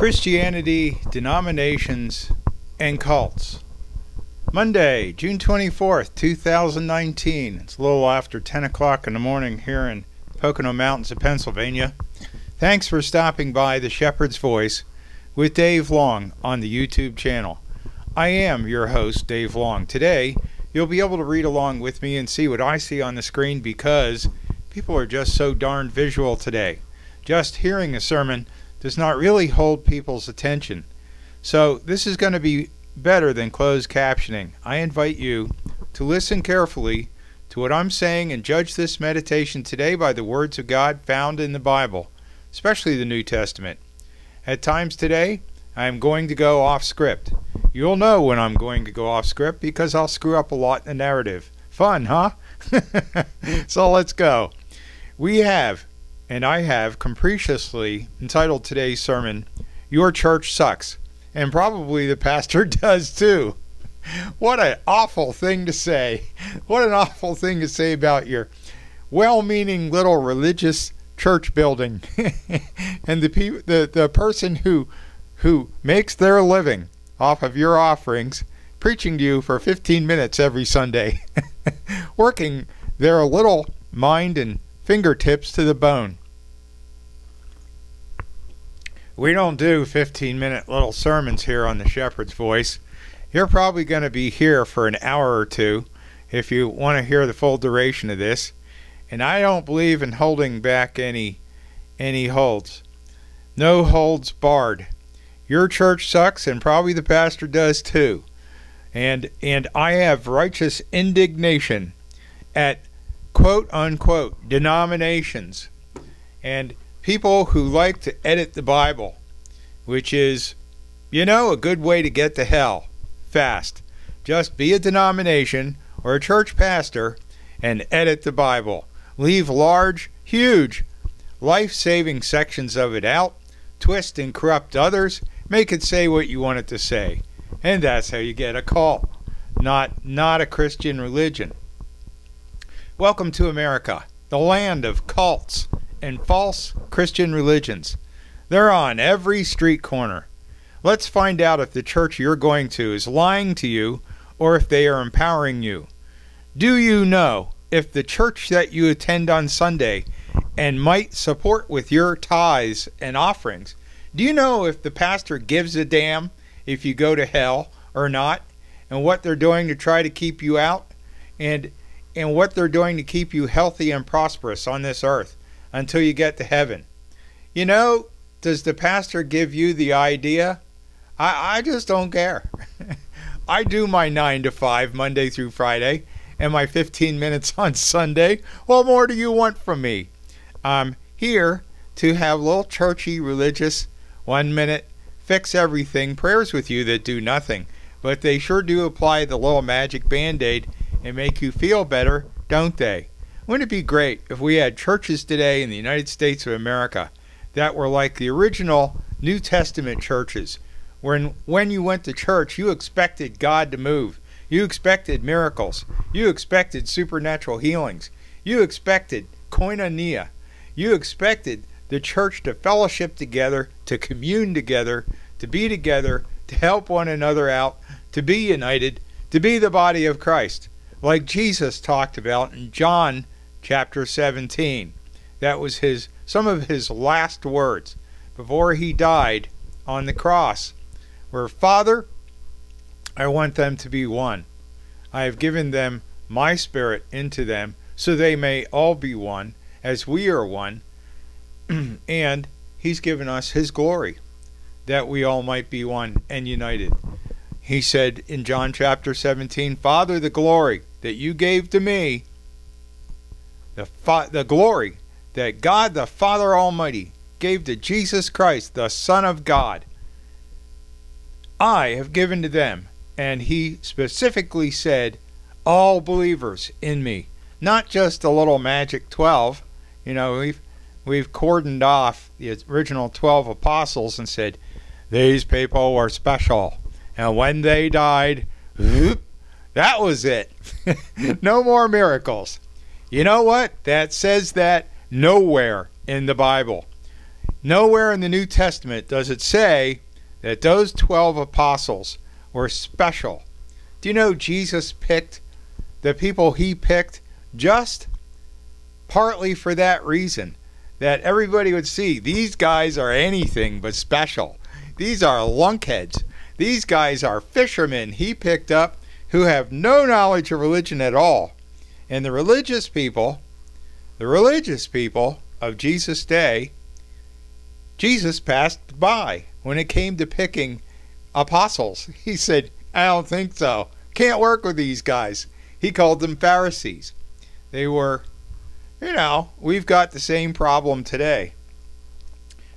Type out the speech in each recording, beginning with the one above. Christianity, Denominations, and Cults. Monday, June 24th, 2019. It's a little after 10 o'clock in the morning here in Pocono Mountains of Pennsylvania. Thanks for stopping by The Shepherd's Voice with Dave Long on the YouTube channel. I am your host, Dave Long. Today, you'll be able to read along with me and see what I see on the screen because people are just so darn visual today. Just hearing a sermon does not really hold people's attention. So this is going to be better than closed captioning. I invite you to listen carefully to what I'm saying and judge this meditation today by the words of God found in the Bible, especially the New Testament. At times today, I am going to go off script. You'll know when I'm going to go off script because I'll screw up a lot in the narrative. Fun, huh? So let's go. We have, and I have capriciously entitled today's sermon, Your Church Sucks, and probably the pastor does too. What an awful thing to say. What an awful thing to say about your well-meaning little religious church building and the person who makes their living off of your offerings, preaching to you for 15 minutes every Sunday, working their little mind and fingertips to the bone. We don't do 15-minute little sermons here on The Shepherd's Voice. You're probably going to be here for an hour or two if you want to hear the full duration of this. And I don't believe in holding back any holds. No holds barred. Your church sucks, and probably the pastor does too. And I have righteous indignation at quote-unquote denominations and people who like to edit the Bible, which is, you know, a good way to get to hell fast. Just be a denomination or a church pastor and edit the Bible. Leave large, huge, life-saving sections of it out, twist and corrupt others, make it say what you want it to say. And that's how you get a cult, not a Christian religion. Welcome to America, the land of cults and false Christian religions. They're on every street corner. Let's find out if the church you're going to is lying to you or if they are empowering you. Do you know if the church that you attend on Sunday and might support with your tithes and offerings, do you know if the pastor gives a damn if you go to hell or not, and what they're doing to try to keep you out, and what they're doing to keep you healthy and prosperous on this earth until you get to heaven? You know, does the pastor give you the idea? I just don't care. I do my 9 to 5 Monday through Friday and my 15 minutes on Sunday. What more do you want from me? I'm here to have little churchy religious 1 minute fix everything prayers with you that do nothing, but they sure do apply the little magic band-aid and make you feel better, don't they? Wouldn't it be great if we had churches today in the United States of America that were like the original New Testament churches, where when you went to church, you expected God to move. You expected miracles. You expected supernatural healings. You expected koinonia. You expected the church to fellowship together, to commune together, to help one another out, to be united, to be the body of Christ, like Jesus talked about in John Chapter 17. That was some of his last words before he died on the cross, where, Father, I want them to be one. I have given them my spirit into them so they may all be one as we are one. And he's given us his glory that we all might be one and united. He said in John Chapter 17, Father, the glory that you gave to me, the glory that God the Father Almighty gave to Jesus Christ, the Son of God, I have given to them. And he specifically said, all believers in me, not just the little magic 12. You know, we've cordoned off the original 12 apostles and said, these people were special. And when they died, whoop, that was it. No more miracles. You know what? That says that nowhere in the Bible. Nowhere in the New Testament does it say that those 12 apostles were special. Do you know Jesus picked the people he picked just partly for that reason, that everybody would see these guys are anything but special. These are lunkheads. These guys are fishermen he picked up who have no knowledge of religion at all. And the religious people of Jesus' day, Jesus passed by when it came to picking apostles. He said, I don't think so. Can't work with these guys. He called them Pharisees. They were, you know, we've got the same problem today.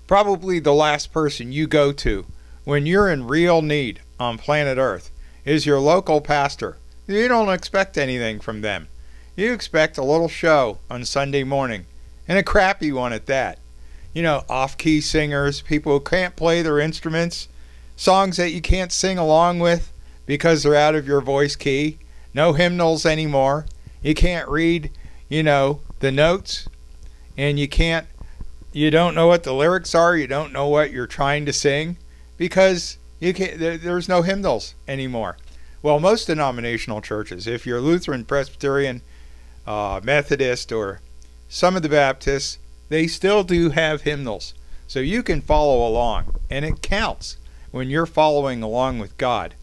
Probably the last person you go to when you're in real need on planet Earth is your local pastor. You don't expect anything from them. You expect a little show on Sunday morning, and a crappy one at that. You know, off-key singers, people who can't play their instruments, songs that you can't sing along with because they're out of your voice key, no hymnals anymore, you can't read, you know, the notes, and you don't know what the lyrics are, you don't know what you're trying to sing, because you can't, there's no hymnals anymore. Well, most denominational churches, if you're Lutheran, Presbyterian, Methodist, or some of the Baptists, they still do have hymnals, so you can follow along, and it counts when you're following along with God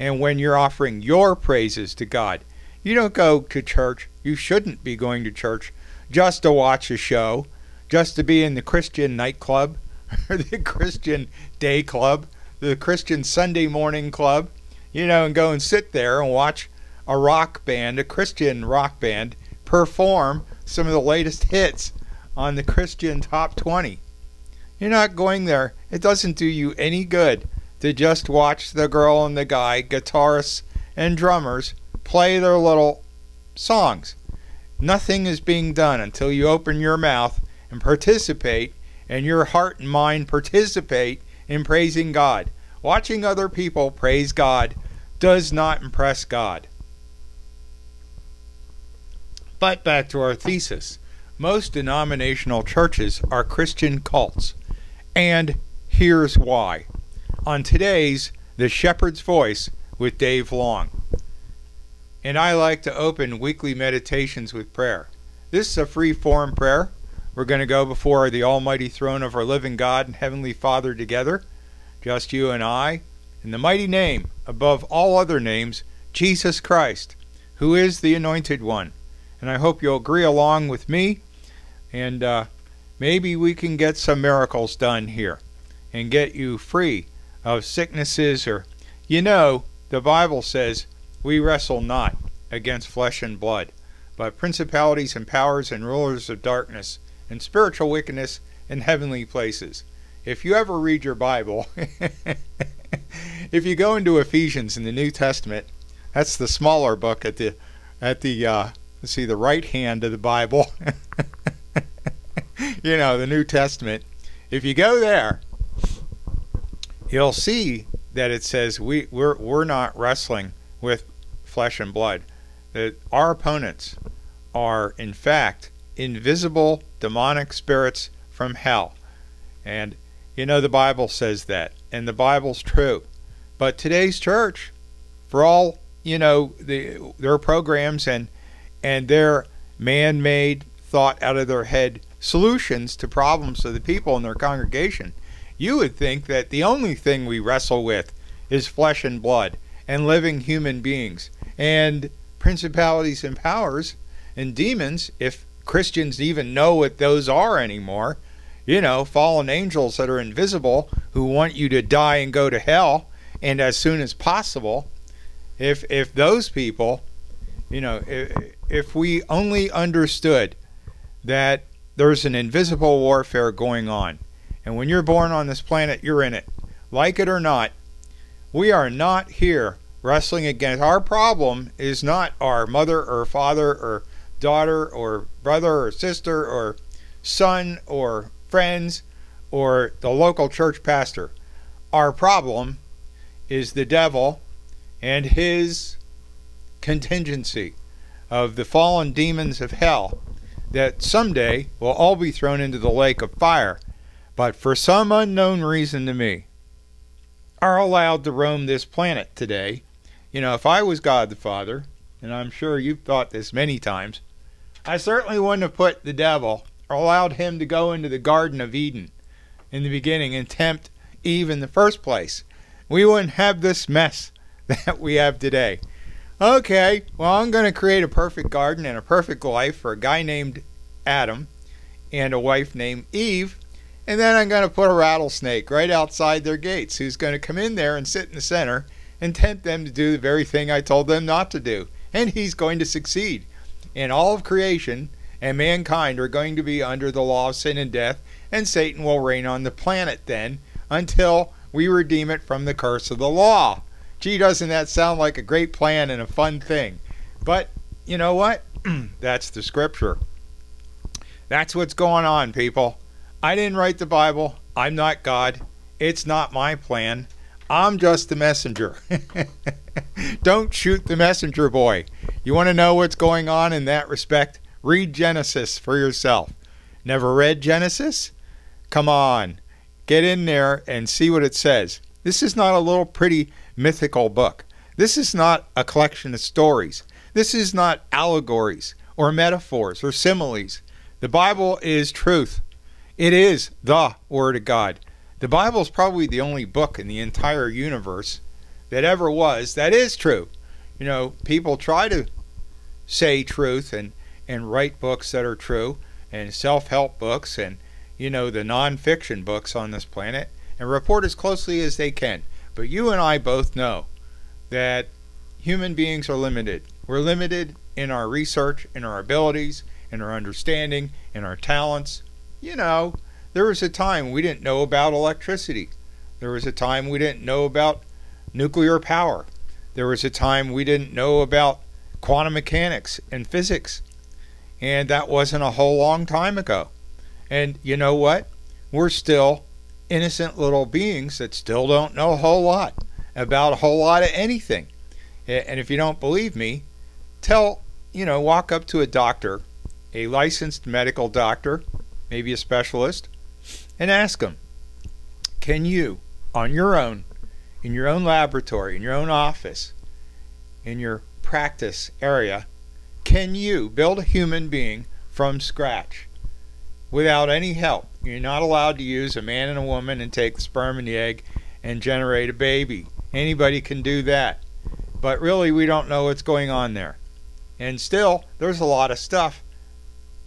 and when you're offering your praises to God. You don't go to church, you shouldn't be going to church just to watch a show, just to be in the Christian nightclub, or the Christian day club, the Christian Sunday morning club, you know, and go and sit there and watch a rock band, a Christian rock band, perform some of the latest hits on the Christian Top 20. You're not going there. It doesn't do you any good to just watch the girl and the guy, guitarists and drummers, play their little songs. Nothing is being done until you open your mouth and participate, and your heart and mind participate in praising God. Watching other people praise God does not impress God. But back to our thesis. Most denominational churches are Christian cults, and here's why. On today's The Shepherd's Voice with Dave Long. And I like to open weekly meditations with prayer. This is a free form prayer. We're going to go before the almighty throne of our living God and Heavenly Father together, just you and I, in the mighty name above all other names, Jesus Christ, who is the Anointed One. And I hope you'll agree along with me. And maybe we can get some miracles done here and get you free of sicknesses. Or, you know, the Bible says we wrestle not against flesh and blood, but principalities and powers and rulers of darkness and spiritual wickedness in heavenly places. If you ever read your Bible, if you go into Ephesians in the New Testament, that's the smaller book at the let's see, the right hand of the Bible. You know, the New Testament. If you go there, you'll see that it says we're not wrestling with flesh and blood. That our opponents are, in fact, invisible demonic spirits from hell. And, you know, the Bible says that. And the Bible's true. But today's church, for all, you know, their programs and their man-made, thought out of their head solutions to problems of the people in their congregation, you would think that the only thing we wrestle with is flesh and blood and living human beings and principalities and powers and demons, if Christians even know what those are anymore, you know, fallen angels that are invisible who want you to die and go to hell, and as soon as possible. If those people, you know, if we only understood that there's an invisible warfare going on, and when you're born on this planet, you're in it, like it or not. We are not here wrestling against. Our problem is not our mother or father or daughter or brother or sister or son or friends or the local church pastor. Our problem is the devil and his contingency of the fallen demons of hell that someday will all be thrown into the lake of fire. but for some unknown reason to me, are allowed to roam this planet today. You know, if I was God the Father, and I'm sure you've thought this many times, I certainly wouldn't have put the devil or allowed him to go into the Garden of Eden in the beginning and tempt Eve in the first place. We wouldn't have this mess that we have today. Okay, well, I'm going to create a perfect garden and a perfect life for a guy named Adam and a wife named Eve, and then I'm going to put a rattlesnake right outside their gates who's going to come in there and sit in the center and tempt them to do the very thing I told them not to do. And he's going to succeed. And all of creation and mankind are going to be under the law of sin and death, and Satan will reign on the planet then until we redeem it from the curse of the law. Gee, doesn't that sound like a great plan and a fun thing? But you know what? That's the scripture. That's what's going on, people. I didn't write the Bible. I'm not God. It's not my plan. I'm just the messenger. Don't shoot the messenger boy. You want to know what's going on in that respect? Read Genesis for yourself. Never read Genesis? Come on. Get in there and see what it says. This is not a little pretty mythical book. This is not a collection of stories. This is not allegories or metaphors or similes. The Bible is truth. It is the Word of God. The Bible is probably the only book in the entire universe that ever was that is true. You know, people try to say truth and write books that are true, and self-help books, and, you know, the non-fiction books on this planet, and report as closely as they can. But you and I both know that human beings are limited. We're limited in our research, in our abilities, in our understanding, in our talents. You know, there was a time we didn't know about electricity. There was a time we didn't know about nuclear power. There was a time we didn't know about quantum mechanics and physics. And that wasn't a whole long time ago. And you know what? We're still innocent little beings that still don't know a whole lot about a whole lot of anything. And if you don't believe me, tell, you know, walk up to a doctor, a licensed medical doctor, maybe a specialist, and ask them, can you, on your own, in your own laboratory, in your own office, in your practice area, can you build a human being from scratch without any help? You're not allowed to use a man and a woman and take the sperm and the egg and generate a baby. Anybody can do that. But really, we don't know what's going on there. And still, there's a lot of stuff,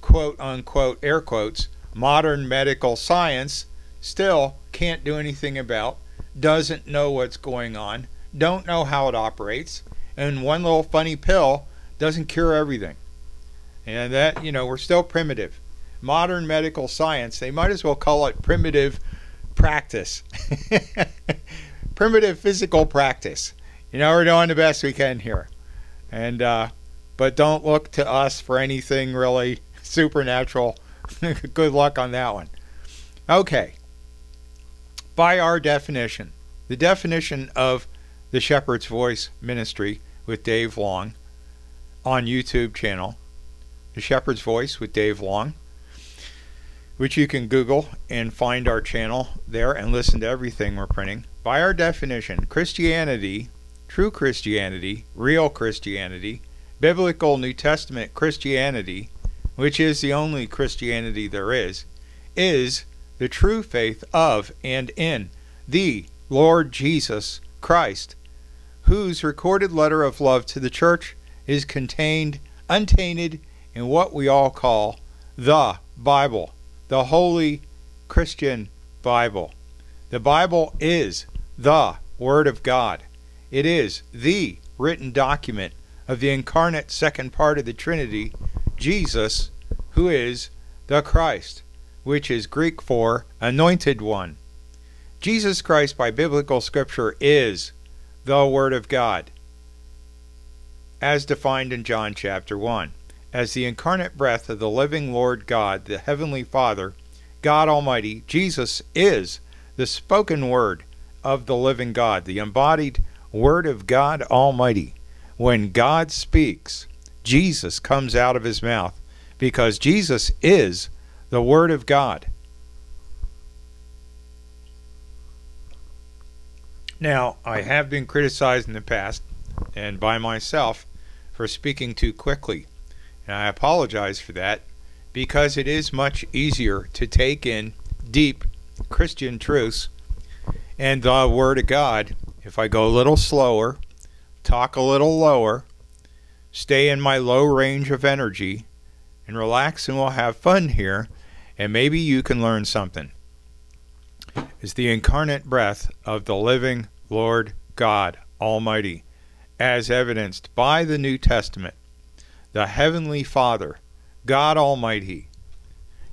quote unquote, air quotes, modern medical science still can't do anything about, doesn't know what's going on, don't know how it operates, and one little funny pill doesn't cure everything. And that, you know, we're still primitive. Modern medical science, they might as well call it primitive practice. Primitive physical practice. You know, we're doing the best we can here. And but don't look to us for anything really supernatural. Good luck on that one. Okay. By our definition, the definition of the Shepherd's Voice Ministry with Dave Long on YouTube channel, The Shepherd's Voice with Dave Long, which you can Google and find our channel there and listen to everything we're printing. By our definition, Christianity, true Christianity, real Christianity, biblical New Testament Christianity, which is the only Christianity there is the true faith of and in the Lord Jesus Christ, whose recorded letter of love to the church is contained, untainted, in what we all call the Bible. The Holy Christian Bible. The Bible is the Word of God. It is the written document of the incarnate second part of the Trinity, Jesus, who is the Christ, which is Greek for anointed one. Jesus Christ, by biblical scripture, is the Word of God, as defined in John chapter 1. As the incarnate breath of the living Lord God, the Heavenly Father, God Almighty, Jesus is the spoken word of the living God, the embodied Word of God Almighty. When God speaks, Jesus comes out of his mouth, because Jesus is the Word of God. Now, I have been criticized in the past and by myself for speaking too quickly, and I apologize for that, because it is much easier to take in deep Christian truths and the Word of God if I go a little slower, talk a little lower, stay in my low range of energy, and relax, and we'll have fun here, and maybe you can learn something. It's the incarnate breath of the living Lord God Almighty, as evidenced by the New Testament, the Heavenly Father, God Almighty.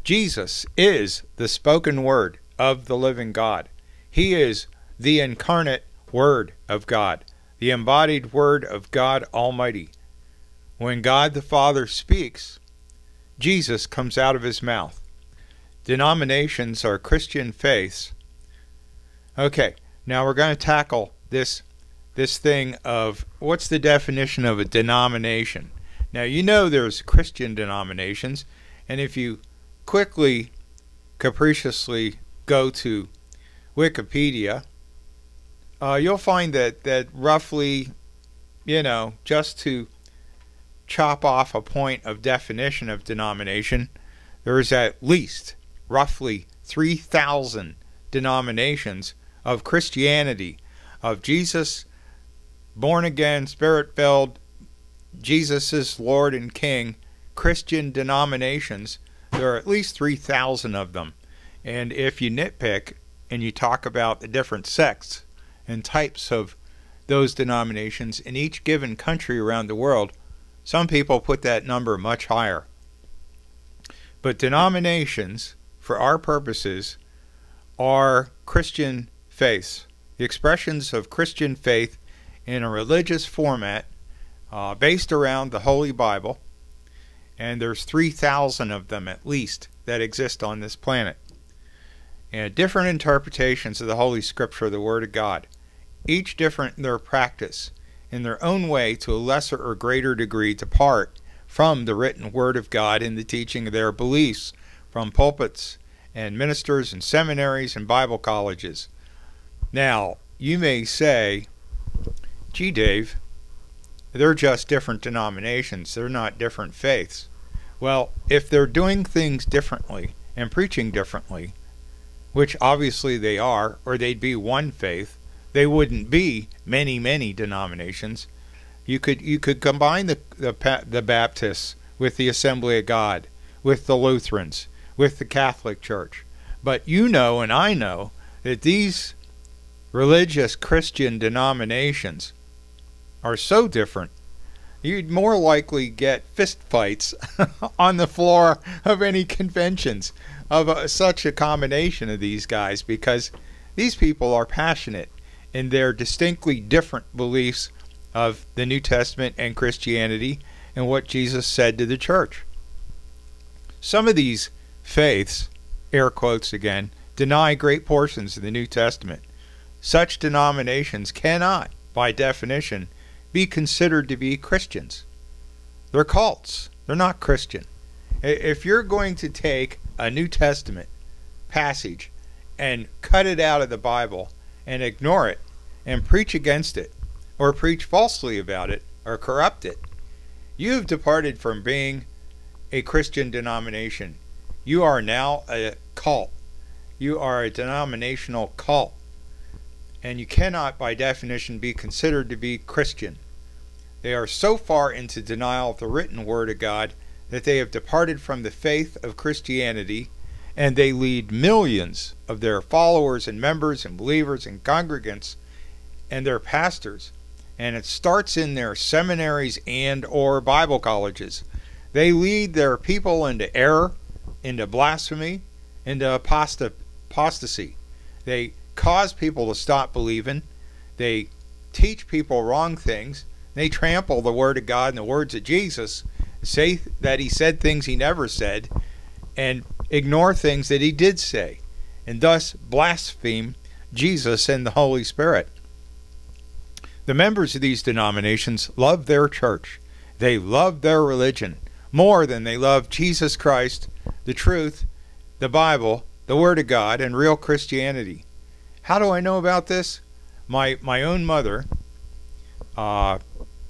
Jesus is the spoken word of the living God. He is the incarnate Word of God, the embodied Word of God Almighty. When God the Father speaks, Jesus comes out of his mouth. Denominations are Christian faiths. Okay, now we're going to tackle this thing of what's the definition of a denomination. Now, you know there's Christian denominations, and if you quickly, capriciously go to Wikipedia, you'll find that roughly, you know, just to chop off a point of definition of denomination, there's at least roughly 3,000 denominations of Christianity, of Jesus, born-again, spirit-filled, Jesus is Lord and King, Christian denominations. There are at least 3,000 of them. And if you nitpick and you talk about the different sects and types of those denominations in each given country around the world, some people put that number much higher. But denominations, for our purposes, are Christian faiths, the expressions of Christian faith in a religious format based around the Holy Bible. And there's 3,000 of them at least that exist on this planet. And different interpretations of the Holy Scripture, the Word of God, each different in their practice, in their own way, to a lesser or greater degree, depart from the written Word of God in the teaching of their beliefs from pulpits and ministers and seminaries and Bible colleges. Now, you may say, gee, Dave, they're just different denominations. They're not different faiths. Well, if they're doing things differently and preaching differently, which obviously they are, or they'd be one faith, they wouldn't be many, many denominations. You could combine the Baptists with the Assembly of God, with the Lutherans, with the Catholic Church. But you know and I know that these religious Christian denominations are so different, you'd more likely get fist fights on the floor of any conventions of such a combination of these guys, because these people are passionate in their distinctly different beliefs of the New Testament and Christianity and what Jesus said to the church. Some of these faiths, air quotes again, deny great portions of the New Testament. Such denominations cannot, by definition, be considered to be Christians. They're cults. They're not Christian. If you're going to take a New Testament passage and cut it out of the Bible and ignore it and preach against it or preach falsely about it or corrupt it, you've departed from being a Christian denomination. You are now a cult. You are a denominational cult. And you cannot, by definition, be considered to be Christian. They are so far into denial of the written Word of God that they have departed from the faith of Christianity, and they lead millions of their followers and members and believers and congregants and their pastors. And it starts in their seminaries and or Bible colleges. They lead their people into error, into blasphemy, into apostasy. They cause people to stop believing. They teach people wrong things. They trample the Word of God and the words of Jesus, say that he said things he never said, and ignore things that he did say, and thus blaspheme Jesus and the Holy Spirit. The members of these denominations love their church. They love their religion more than they love Jesus Christ, the truth, the Bible, the Word of God, and real Christianity. How do I know about this? My own mother,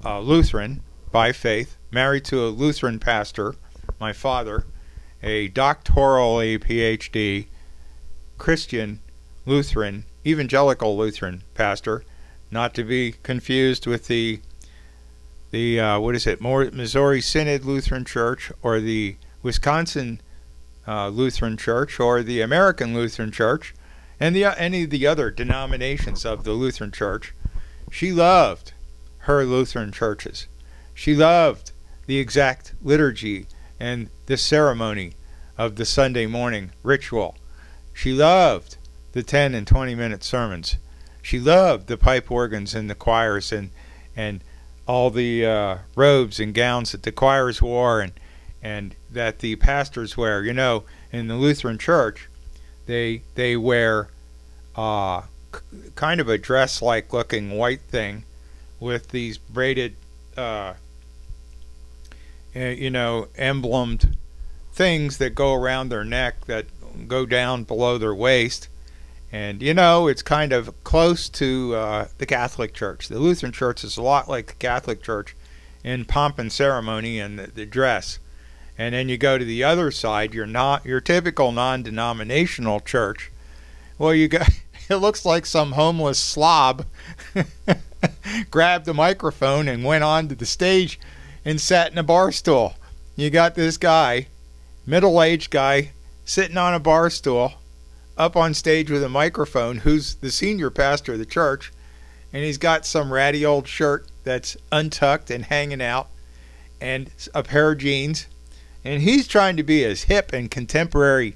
Lutheran by faith, married to a Lutheran pastor. My father, a doctorally PhD Christian Lutheran, evangelical Lutheran pastor, not to be confused with the what is it, Missouri Synod Lutheran Church, or the Wisconsin Lutheran Church, or the American Lutheran Church, and any of the other denominations of the Lutheran Church. She loved her Lutheran churches. She loved the exact liturgy and the ceremony of the Sunday morning ritual. She loved the 10 and 20-minute sermons. She loved the pipe organs and the choirs, and all the robes and gowns that the choirs wore and that the pastors wear. You know, in the Lutheran Church, they wear kind of a dress-like looking white thing with these braided, you know, emblemed things that go around their neck that go down below their waist. And, you know, it's kind of close to the Catholic Church. The Lutheran Church is a lot like the Catholic Church in pomp and ceremony and the dress. And then you go to the other side, your typical non-denominational church. Well, you got, it looks like some homeless slob grabbed the microphone and went onto the stage and sat in a bar stool. You got this guy, middle-aged guy, sitting on a bar stool up on stage with a microphone, who's the senior pastor of the church, and he's got some ratty old shirt that's untucked and hanging out, and a pair of jeans, and he's trying to be as hip and contemporary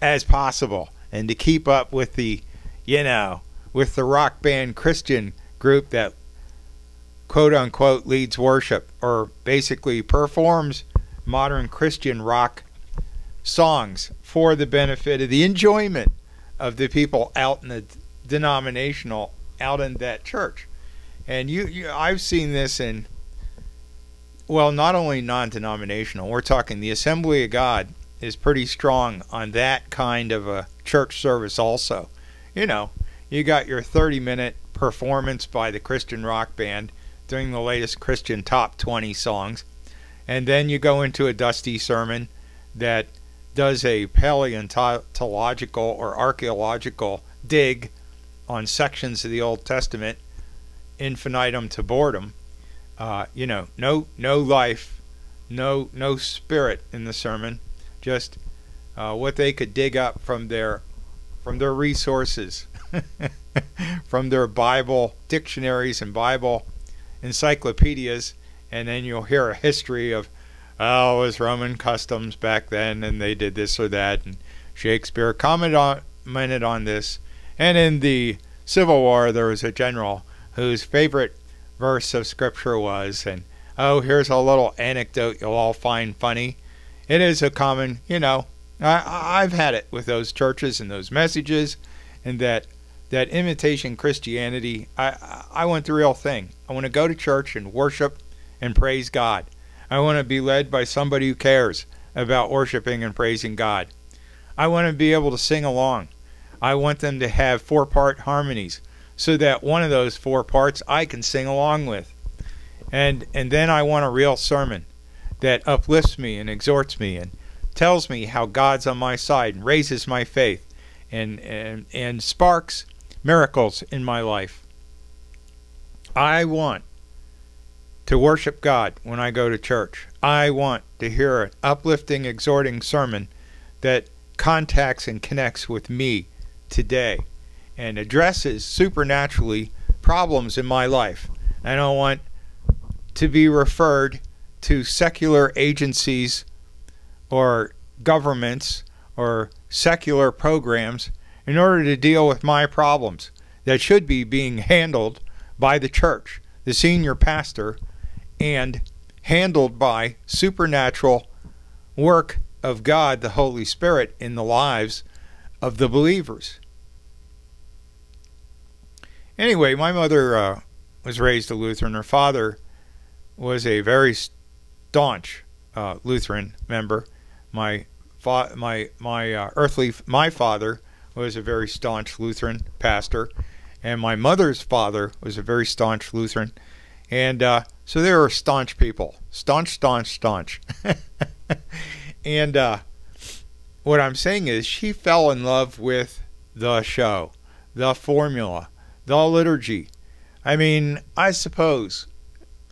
as possible and to keep up with the, you know, with the rock band Christian group that quote-unquote leads worship, or basically performs modern Christian rock songs for the benefit of the enjoyment of the people out in the denominational, out in that church. And I've seen this in, well, not only non-denominational, we're talking the Assembly of God is pretty strong on that kind of a church service also. You know, you got your 30-minute performance by the Christian rock band doing the latest Christian top 20 songs, and then you go into a dusty sermon that does a paleontological or archaeological dig on sections of the Old Testament, infinitum to boredom. You know, no life, no spirit in the sermon, just what they could dig up from their resources, from their Bible dictionaries and Bible encyclopedias, and then you'll hear a history of, oh, it was Roman customs back then, and they did this or that, and Shakespeare commented on this. And in the Civil War, there was a general whose favorite verse of Scripture was, and, oh, here's a little anecdote you'll all find funny. It is a common, you know, I've had it with those churches and those messages, and that imitation Christianity. I want the real thing. I want to go to church and worship and praise God. I want to be led by somebody who cares about worshiping and praising God. I want to be able to sing along. I want them to have four-part harmonies so that one of those four parts I can sing along with. And then I want a real sermon that uplifts me and exhorts me and tells me how God's on my side and raises my faith and sparks miracles in my life. I want to worship God when I go to church. I want to hear an uplifting, exhorting sermon that contacts and connects with me today and addresses supernaturally problems in my life. I don't want to be referred to secular agencies or governments or secular programs in order to deal with my problems that should be being handled by the church, the senior pastor, and handled by supernatural work of God, the Holy Spirit, in the lives of the believers. Anyway, my mother was raised a Lutheran. Her father was a very staunch Lutheran member. My father was a very staunch Lutheran pastor, and my mother's father was a very staunch Lutheran, and so they were staunch people, staunch. And what I'm saying is she fell in love with the show, the formula, the liturgy. I mean, I suppose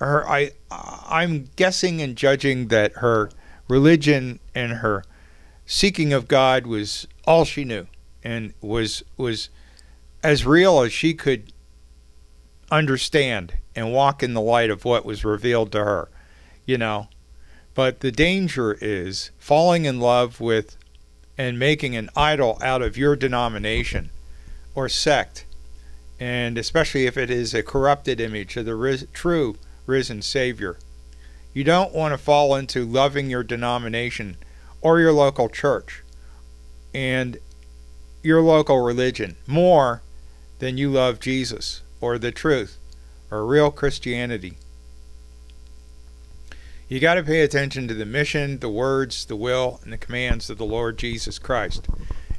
her, I'm guessing and judging that her religion and her seeking of God was all she knew and was as real as she could understand and walk in the light of what was revealed to her, you know. But the danger is falling in love with and making an idol out of your denomination or sect, and especially if it is a corrupted image of the true risen Savior. You don't want to fall into loving your denomination or your local church and your local religion more than you love Jesus or the truth or real Christianity. You got to pay attention to the mission, the words, the will, and the commands of the Lord Jesus Christ.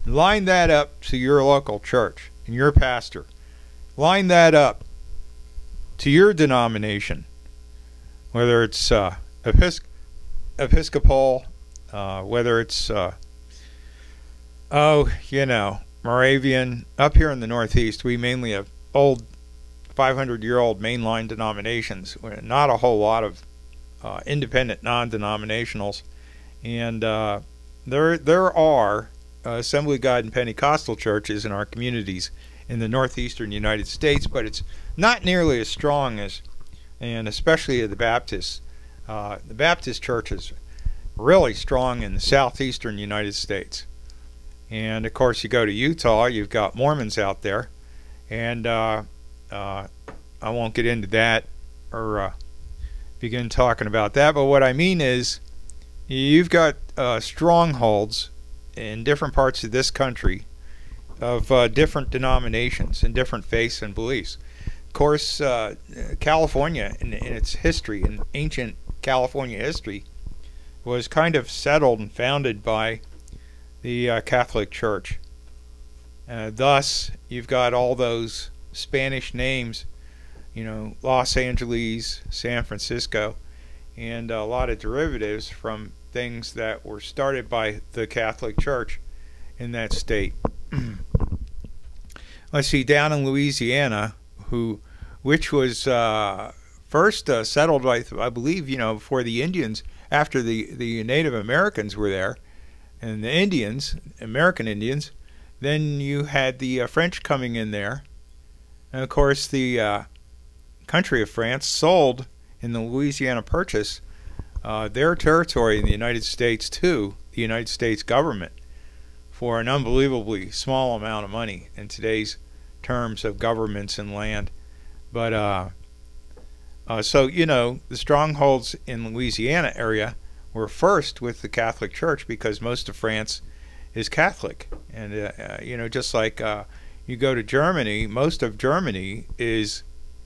And line that up to your local church and your pastor. Line that up to your denomination, whether it's Episcopal, whether it's, you know, Moravian. Up here in the Northeast, we mainly have old 500-year-old mainline denominations, not a whole lot of independent non-denominationals, and there are Assembly of God and Pentecostal churches in our communities in the northeastern United States, but it's not nearly as strong as, and especially the Baptists. The Baptist church is really strong in the southeastern United States, and of course you go to Utah, you've got Mormons out there, and I won't get into that or begin talking about that, but what I mean is you've got strongholds in different parts of this country of different denominations and different faiths and beliefs. Of course, California in its history, in ancient California history, was kind of settled and founded by the Catholic Church. Thus, you've got all those Spanish names, you know, Los Angeles, San Francisco, and a lot of derivatives from things that were started by the Catholic Church in that state. Let's see, down in Louisiana, which was first settled by, I believe, you know, before the Indians, after the Native Americans were there, and the Indians, American Indians, then you had the French coming in there, and of course the country of France sold in the Louisiana Purchase their territory in the United States to the United States government for an unbelievably small amount of money in today's terms of governments and land. But so, you know, the strongholds in the Louisiana area were first with the Catholic Church because most of France is Catholic, and you know, just like you go to Germany, most of Germany is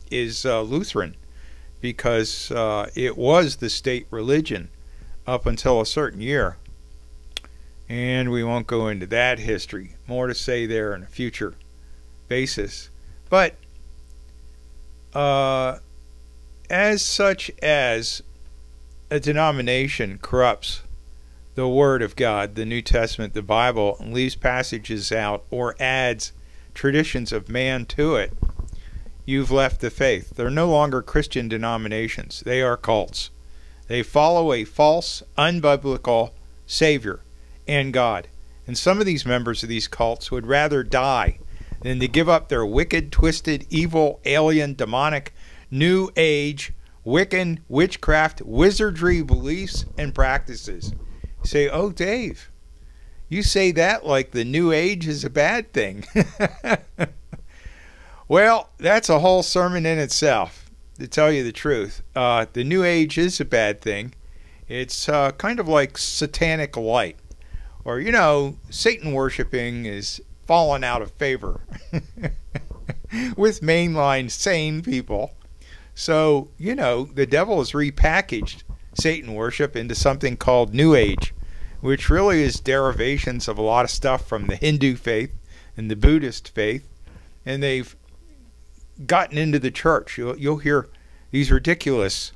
Lutheran, because it was the state religion up until a certain year, and we won't go into that history. More to say there in a future basis. But as such, as a denomination corrupts the Word of God, the New Testament, the Bible, and leaves passages out or adds traditions of man to it, you've left the faith. They're no longer Christian denominations. They are cults. They follow a false, unbiblical Savior and God. And some of these members of these cults would rather die than to give up their wicked, twisted, evil, alien, demonic, New Age, Wiccan, witchcraft, wizardry beliefs and practices. You say, oh, Dave, you say that like the New Age is a bad thing. Well, that's a whole sermon in itself, to tell you the truth. The New Age is a bad thing. It's kind of like satanic light. Or, you know, Satan worshiping is fallen out of favor with mainline sane people. So, you know, the devil has repackaged Satan worship into something called New Age, which really is derivations of a lot of stuff from the Hindu faith and the Buddhist faith. And they've gotten into the church, you'll hear these ridiculous,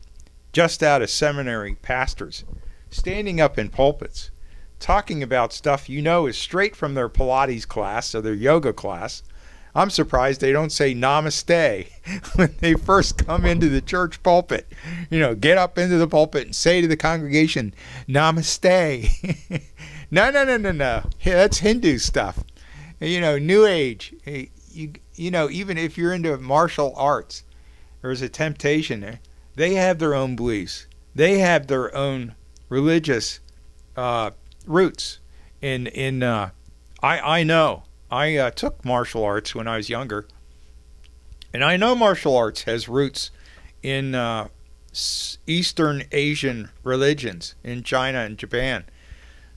just out of seminary pastors standing up in pulpits talking about stuff is straight from their Pilates class or their yoga class. I'm surprised they don't say namaste when they first come into the church pulpit. You know, get up into the pulpit and say to the congregation, namaste. No. That's Hindu stuff. You know, New Age. You know, even if you're into martial arts, there's a temptation there. They have their own beliefs. They have their own religious roots. I know. I took martial arts when I was younger, and I know martial arts has roots in Eastern Asian religions in China and Japan.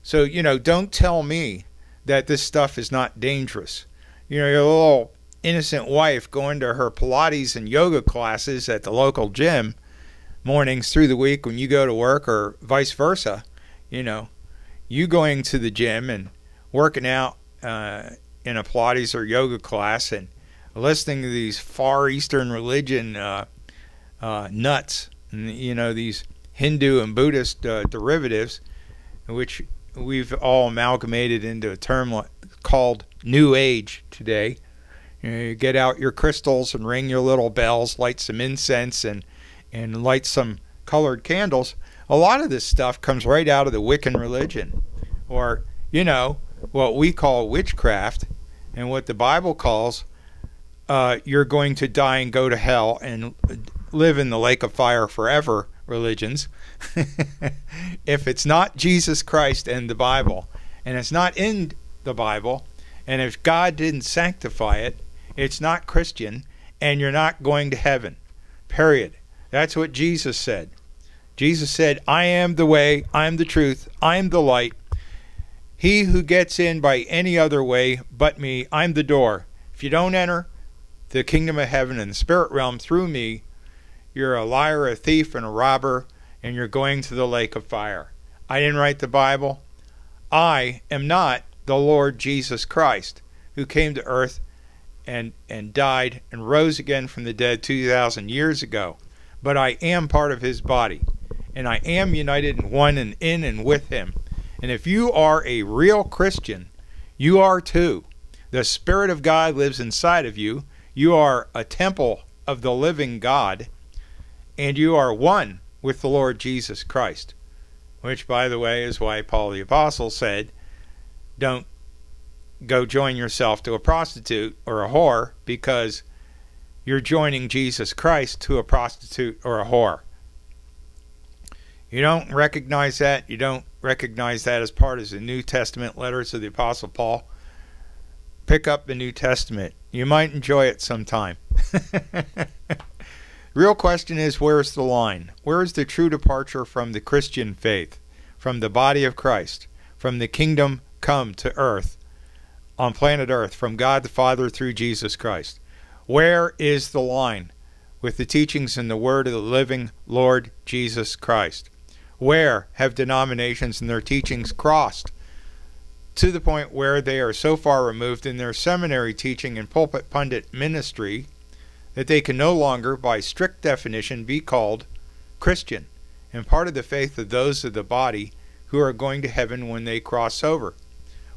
So, you know, don't tell me that this stuff is not dangerous. You know, your little innocent wife going to her Pilates and yoga classes at the local gym mornings through the week when you go to work, or vice versa. You know, you going to the gym and working out in a Pilates or yoga class and listening to these Far Eastern religion nuts, and, you know, these Hindu and Buddhist derivatives, which we've all amalgamated into a term called New Age today. You know, you get out your crystals and ring your little bells, light some incense, and light some colored candles. A lot of this stuff comes right out of the Wiccan religion, or, you know, what we call witchcraft, and what the Bible calls you're going to die and go to hell and live in the lake of fire forever religions. If it's not Jesus Christ and the Bible, and it's not in the Bible, and if God didn't sanctify it, it's not Christian, and you're not going to heaven. Period. That's what Jesus said. Jesus said, I am the way, I am the truth, I am the light. He who gets in by any other way but me, I'm the door. If you don't enter the kingdom of heaven and the spirit realm through me, you're a liar, a thief, and a robber, and you're going to the lake of fire. I didn't write the Bible. I am not the Lord Jesus Christ, who came to earth and died and rose again from the dead 2,000 years ago. But I am part of his body, and I am united and one and in and with him. And if you are a real Christian, you are too. The Spirit of God lives inside of you. You are a temple of the living God, and you are one with the Lord Jesus Christ, which, by the way, is why Paul the Apostle said, don't go join yourself to a prostitute or a whore, because you're joining Jesus Christ to a prostitute or a whore. You don't recognize that. You don't recognize that as part of the New Testament letters of the Apostle Paul. Pick up the New Testament. You might enjoy it sometime. Real question is, where's the line? Where's the true departure from the Christian faith, from the body of Christ, from the kingdom come to earth, on planet earth, from God the Father through Jesus Christ? Where is the line with the teachings and the word of the living Lord Jesus Christ? Where have denominations and their teachings crossed to the point where they are so far removed in their seminary teaching and pulpit pundit ministry that they can no longer, by strict definition, be called Christian and part of the faith of those of the body who are going to heaven when they cross over?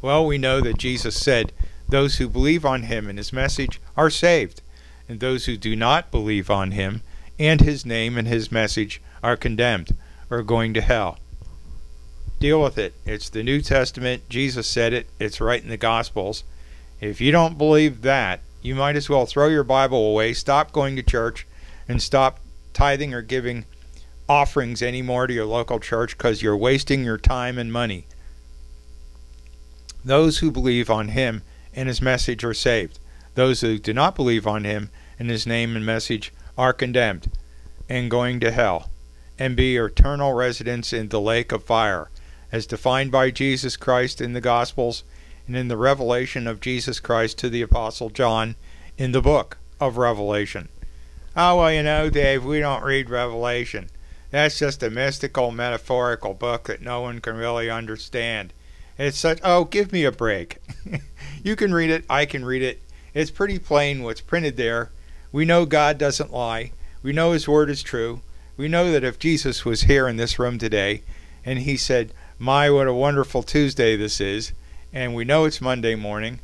Well, we know that Jesus said, those who believe on him and his message are saved, and those who do not believe on him and his name and his message are condemned. Are going to hell. Deal with it. It's the New Testament. Jesus said it. It's right in the Gospels. If you don't believe that, you might as well throw your Bible away, stop going to church, and stop tithing or giving offerings anymore to your local church, because you're wasting your time and money. Those who believe on him and his message are saved. Those who do not believe on him and his name and message are condemned and going to hell, and be eternal residents in the lake of fire, as defined by Jesus Christ in the Gospels and in the revelation of Jesus Christ to the Apostle John in the book of Revelation. Oh, well, you know, Dave, we don't read Revelation. That's just a mystical, metaphorical book that no one can really understand. It's such... Oh, give me a break. You can read it. I can read it. It's pretty plain what's printed there. We know God doesn't lie. We know his word is true. We know that if Jesus was here in this room today and he said, my, what a wonderful Tuesday this is, and we know it's Monday morning,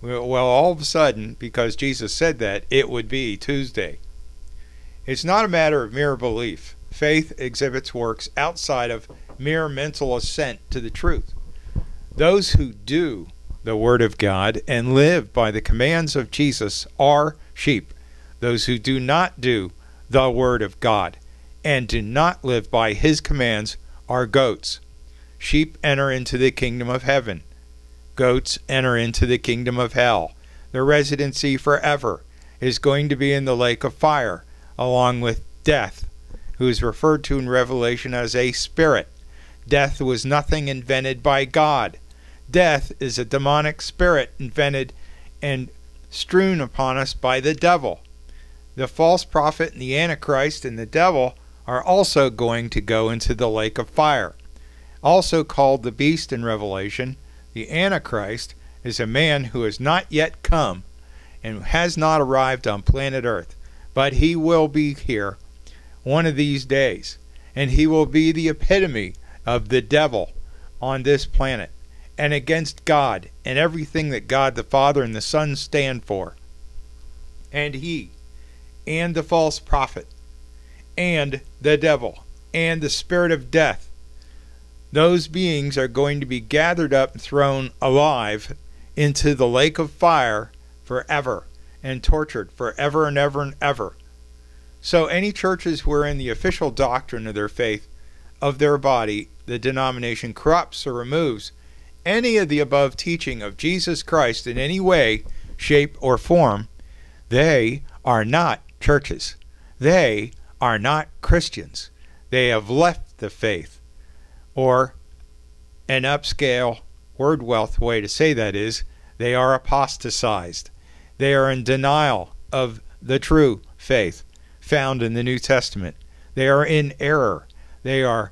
well, all of a sudden, because Jesus said that, it would be Tuesday. It's not a matter of mere belief. Faith exhibits works outside of mere mental assent to the truth. Those who do the word of God and live by the commands of Jesus are sheep. Those who do not do the word of God and do not live by his commands are goats. Sheep enter into the kingdom of heaven. Goats enter into the kingdom of hell. Their residency forever is going to be in the lake of fire, along with death, who is referred to in Revelation as a spirit. Death was nothing invented by God. Death is a demonic spirit invented and strewn upon us by the devil. The false prophet and the Antichrist and the devil are also going to go into the lake of fire. Also called the beast in Revelation, the Antichrist is a man who has not yet come and has not arrived on planet Earth, but he will be here one of these days, and he will be the epitome of the devil on this planet and against God and everything that God the Father and the Son stand for. And he and the false prophet and the devil and the spirit of death, those beings are going to be gathered up and thrown alive into the lake of fire forever and tortured forever and ever and ever. So any churches wherein the official doctrine of their faith, of their body, the denomination corrupts or removes any of the above teaching of Jesus Christ in any way, shape, or form, they are not churches. They are not Christians. They have left the faith. Or an upscale word wealth way to say that is, they are apostatized. They are in denial of the true faith found in the New Testament. They are in error. They are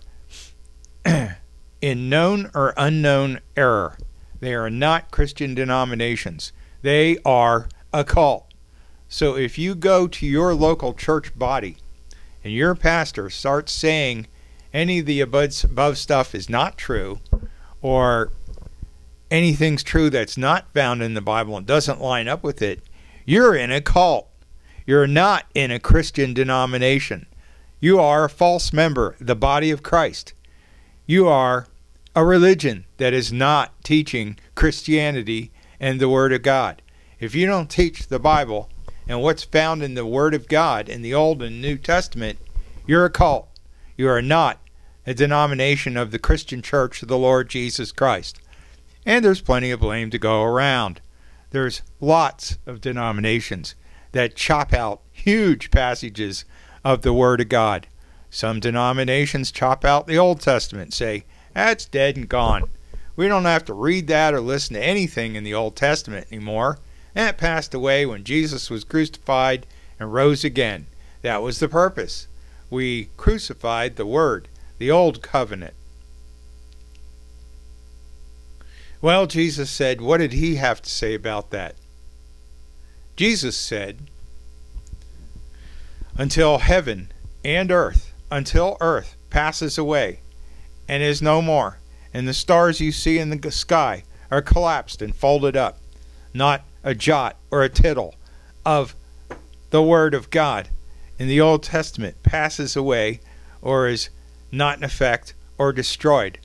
in known or unknown error. They are not Christian denominations. They are a cult. So if you go to your local church body and your pastor starts saying any of the above stuff is not true, or anything's true that's not found in the Bible and doesn't line up with it, you're in a cult. You're not in a Christian denomination. You are a false member, the body of Christ. You are a religion that is not teaching Christianity and the Word of God. If you don't teach the Bible and what's found in the Word of God in the Old and New Testament, you're a cult. You are not a denomination of the Christian Church of the Lord Jesus Christ. And there's plenty of blame to go around. There's lots of denominations that chop out huge passages of the Word of God. Some denominations chop out the Old Testament, say, that's dead and gone. We don't have to read that or listen to anything in the Old Testament anymore. That passed away when Jesus was crucified and rose again. That was the purpose. We crucified the Word, the Old Covenant. Well, Jesus said, what did he have to say about that? Jesus said, until heaven and earth, until earth passes away and is no more, and the stars you see in the sky are collapsed and folded up, not a jot or a tittle of the Word of God in the Old Testament passes away or is not in effect or destroyed.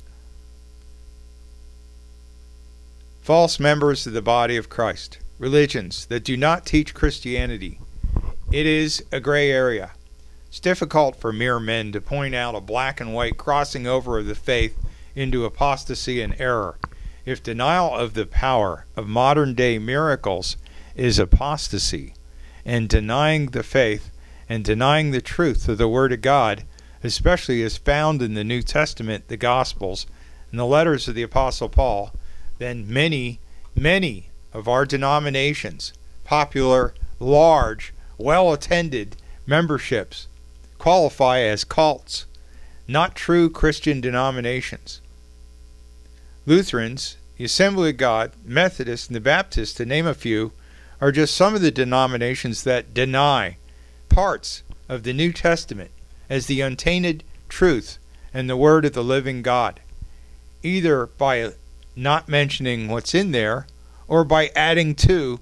False members of the body of Christ, religions that do not teach Christianity. It is a gray area. It's difficult for mere men to point out a black and white crossing over of the faith into apostasy and error. If denial of the power of modern day miracles is apostasy, and denying the faith and denying the truth of the Word of God, especially as found in the New Testament, the Gospels, and the letters of the Apostle Paul, then many, many of our denominations, popular, large, well-attended memberships, qualify as cults, not true Christian denominations. Lutherans, the Assembly of God, Methodists, and the Baptists, to name a few, are just some of the denominations that deny parts of the New Testament as the untainted truth and the word of the living God, either by not mentioning what's in there or by adding to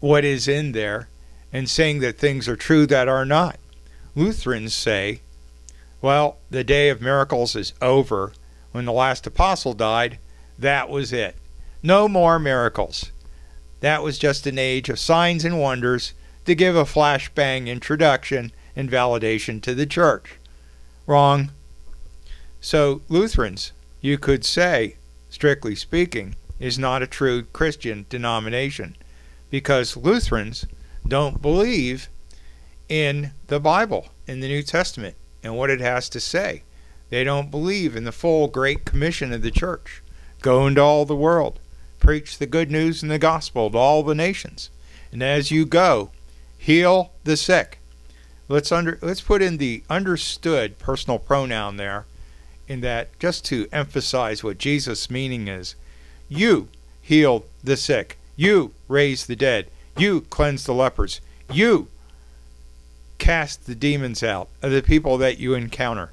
what is in there and saying that things are true that are not. Lutherans say, well, the day of miracles is over. When the last apostle died, that was it. No more miracles. That was just an age of signs and wonders to give a flashbang introduction and validation to the church. Wrong. So Lutherans, you could say, strictly speaking, is not a true Christian denomination, because Lutherans don't believe in the Bible, in the New Testament, and what it has to say. They don't believe in the full Great Commission of the church. Go into all the world, preach the good news and the gospel to all the nations, and as you go, heal the sick. Let's put in the understood personal pronoun there, in that just to emphasize what Jesus' meaning is. You healed the sick. You raised the dead. You cleansed the lepers. You cast the demons out of the people that you encounter.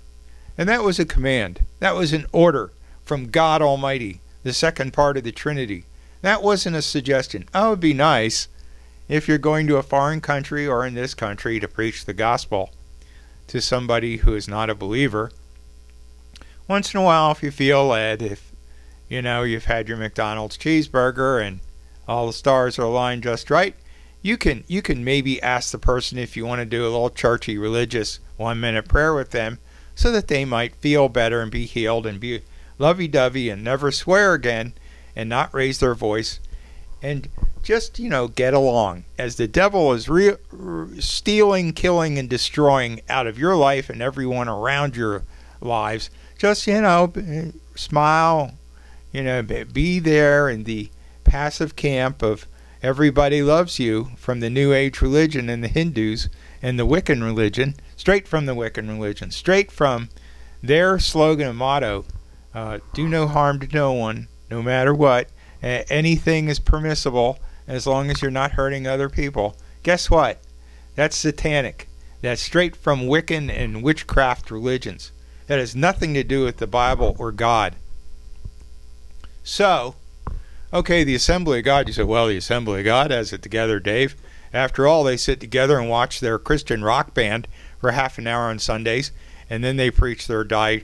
And that was a command. That was an order from God Almighty, the second part of the Trinity. That wasn't a suggestion. Oh, it would be nice if you're going to a foreign country or in this country to preach the gospel to somebody who is not a believer. Once in a while, if you feel led, if you know you've had your McDonald's cheeseburger and all the stars are aligned just right, you can maybe ask the person if you want to do a little churchy religious 1-minute prayer with them, so that they might feel better and be healed and be lovey-dovey and never swear again and not raise their voice and just, you know, get along, as the devil is stealing, killing, and destroying out of your life and everyone around your lives. Just, you know, smile, you know, be there in the passive camp of everybody loves you from the New Age religion and the Hindus and the Wiccan religion, straight from the Wiccan religion, straight from their slogan and motto, do no harm to no one, no matter what. Anything is permissible as long as you're not hurting other people. Guess what? That's satanic. That's straight from Wiccan and witchcraft religions. That has nothing to do with the Bible or God. So, okay, the Assembly of God, you say, well, the Assembly of God has it together, Dave. After all, they sit together and watch their Christian rock band for half an hour on Sundays, and then they preach their dry,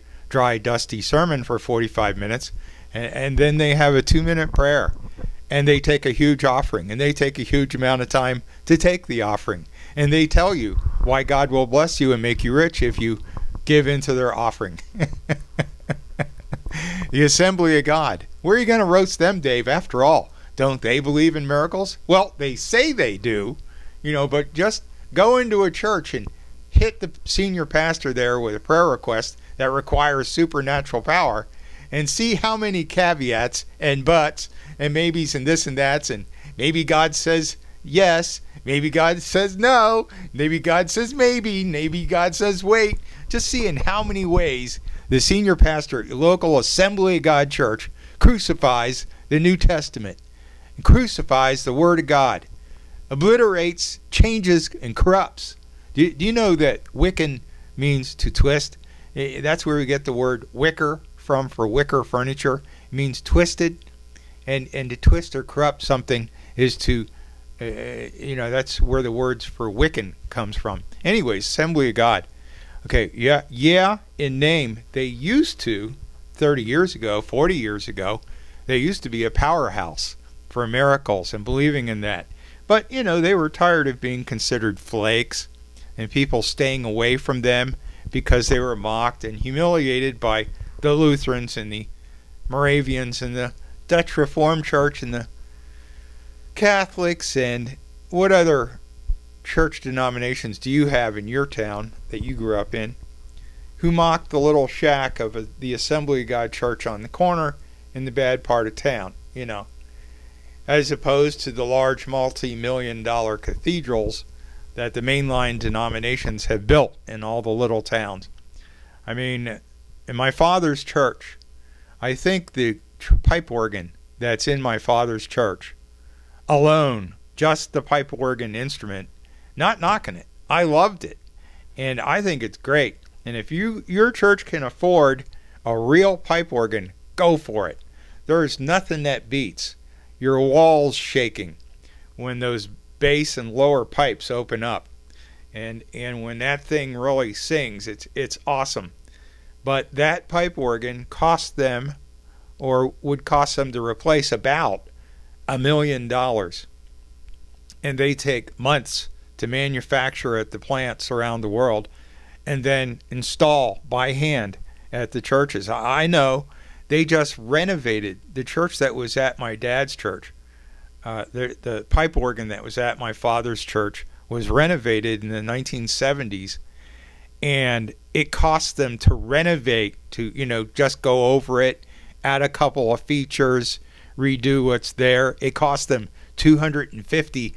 dusty sermon for 45 minutes, and then they have a 2-minute prayer, and they take a huge offering, and they take a huge amount of time to take the offering, and they tell you why God will bless you and make you rich if you give into their offering. The Assembly of God. Where are you going to roast them, Dave? After all, don't they believe in miracles? Well, they say they do, you know, but just go into a church and hit the senior pastor there with a prayer request that requires supernatural power and see how many caveats and buts and maybes and this and that's, and maybe God says yes, maybe God says no, maybe God says maybe God says wait. Just see in how many ways the senior pastor at your local Assembly of God church crucifies the New Testament, crucifies the Word of God, obliterates, changes, and corrupts. Do you know that Wiccan means to twist? That's where we get the word wicker from, for wicker furniture. It means twisted, and to twist or corrupt something is to, you know, that's where the words for Wiccan comes from. Anyways, Assembly of God. Okay, yeah, in name, they used to, 30 years ago, 40 years ago, they used to be a powerhouse for miracles and believing in that. But, you know, they were tired of being considered flakes and people staying away from them because they were mocked and humiliated by the Lutherans and the Moravians and the Dutch Reformed Church and the Catholics, and what other church denominations do you have in your town that you grew up in, who mocked the little shack of the Assembly of God church on the corner in the bad part of town, you know, as opposed to the large multi-million-dollar cathedrals that the mainline denominations have built in all the little towns. I mean, in my father's church, I think the pipe organ that's in my father's church alone, just the pipe organ instrument. Not knocking it. I loved it, and I think it's great. And if your church can afford a real pipe organ, go for it. There is nothing that beats your walls shaking when those bass and lower pipes open up, and when that thing really sings, it's awesome. But that pipe organ cost them, or would cost them to replace, about $1 million, and they take months to manufacture at the plants around the world, and then install by hand at the churches. I know they just renovated the church that was at my dad's church. The pipe organ that was at my father's church was renovated in the 1970s, and it cost them to renovate, to, you know, just go over it, add a couple of features, redo what's there. It cost them $250,000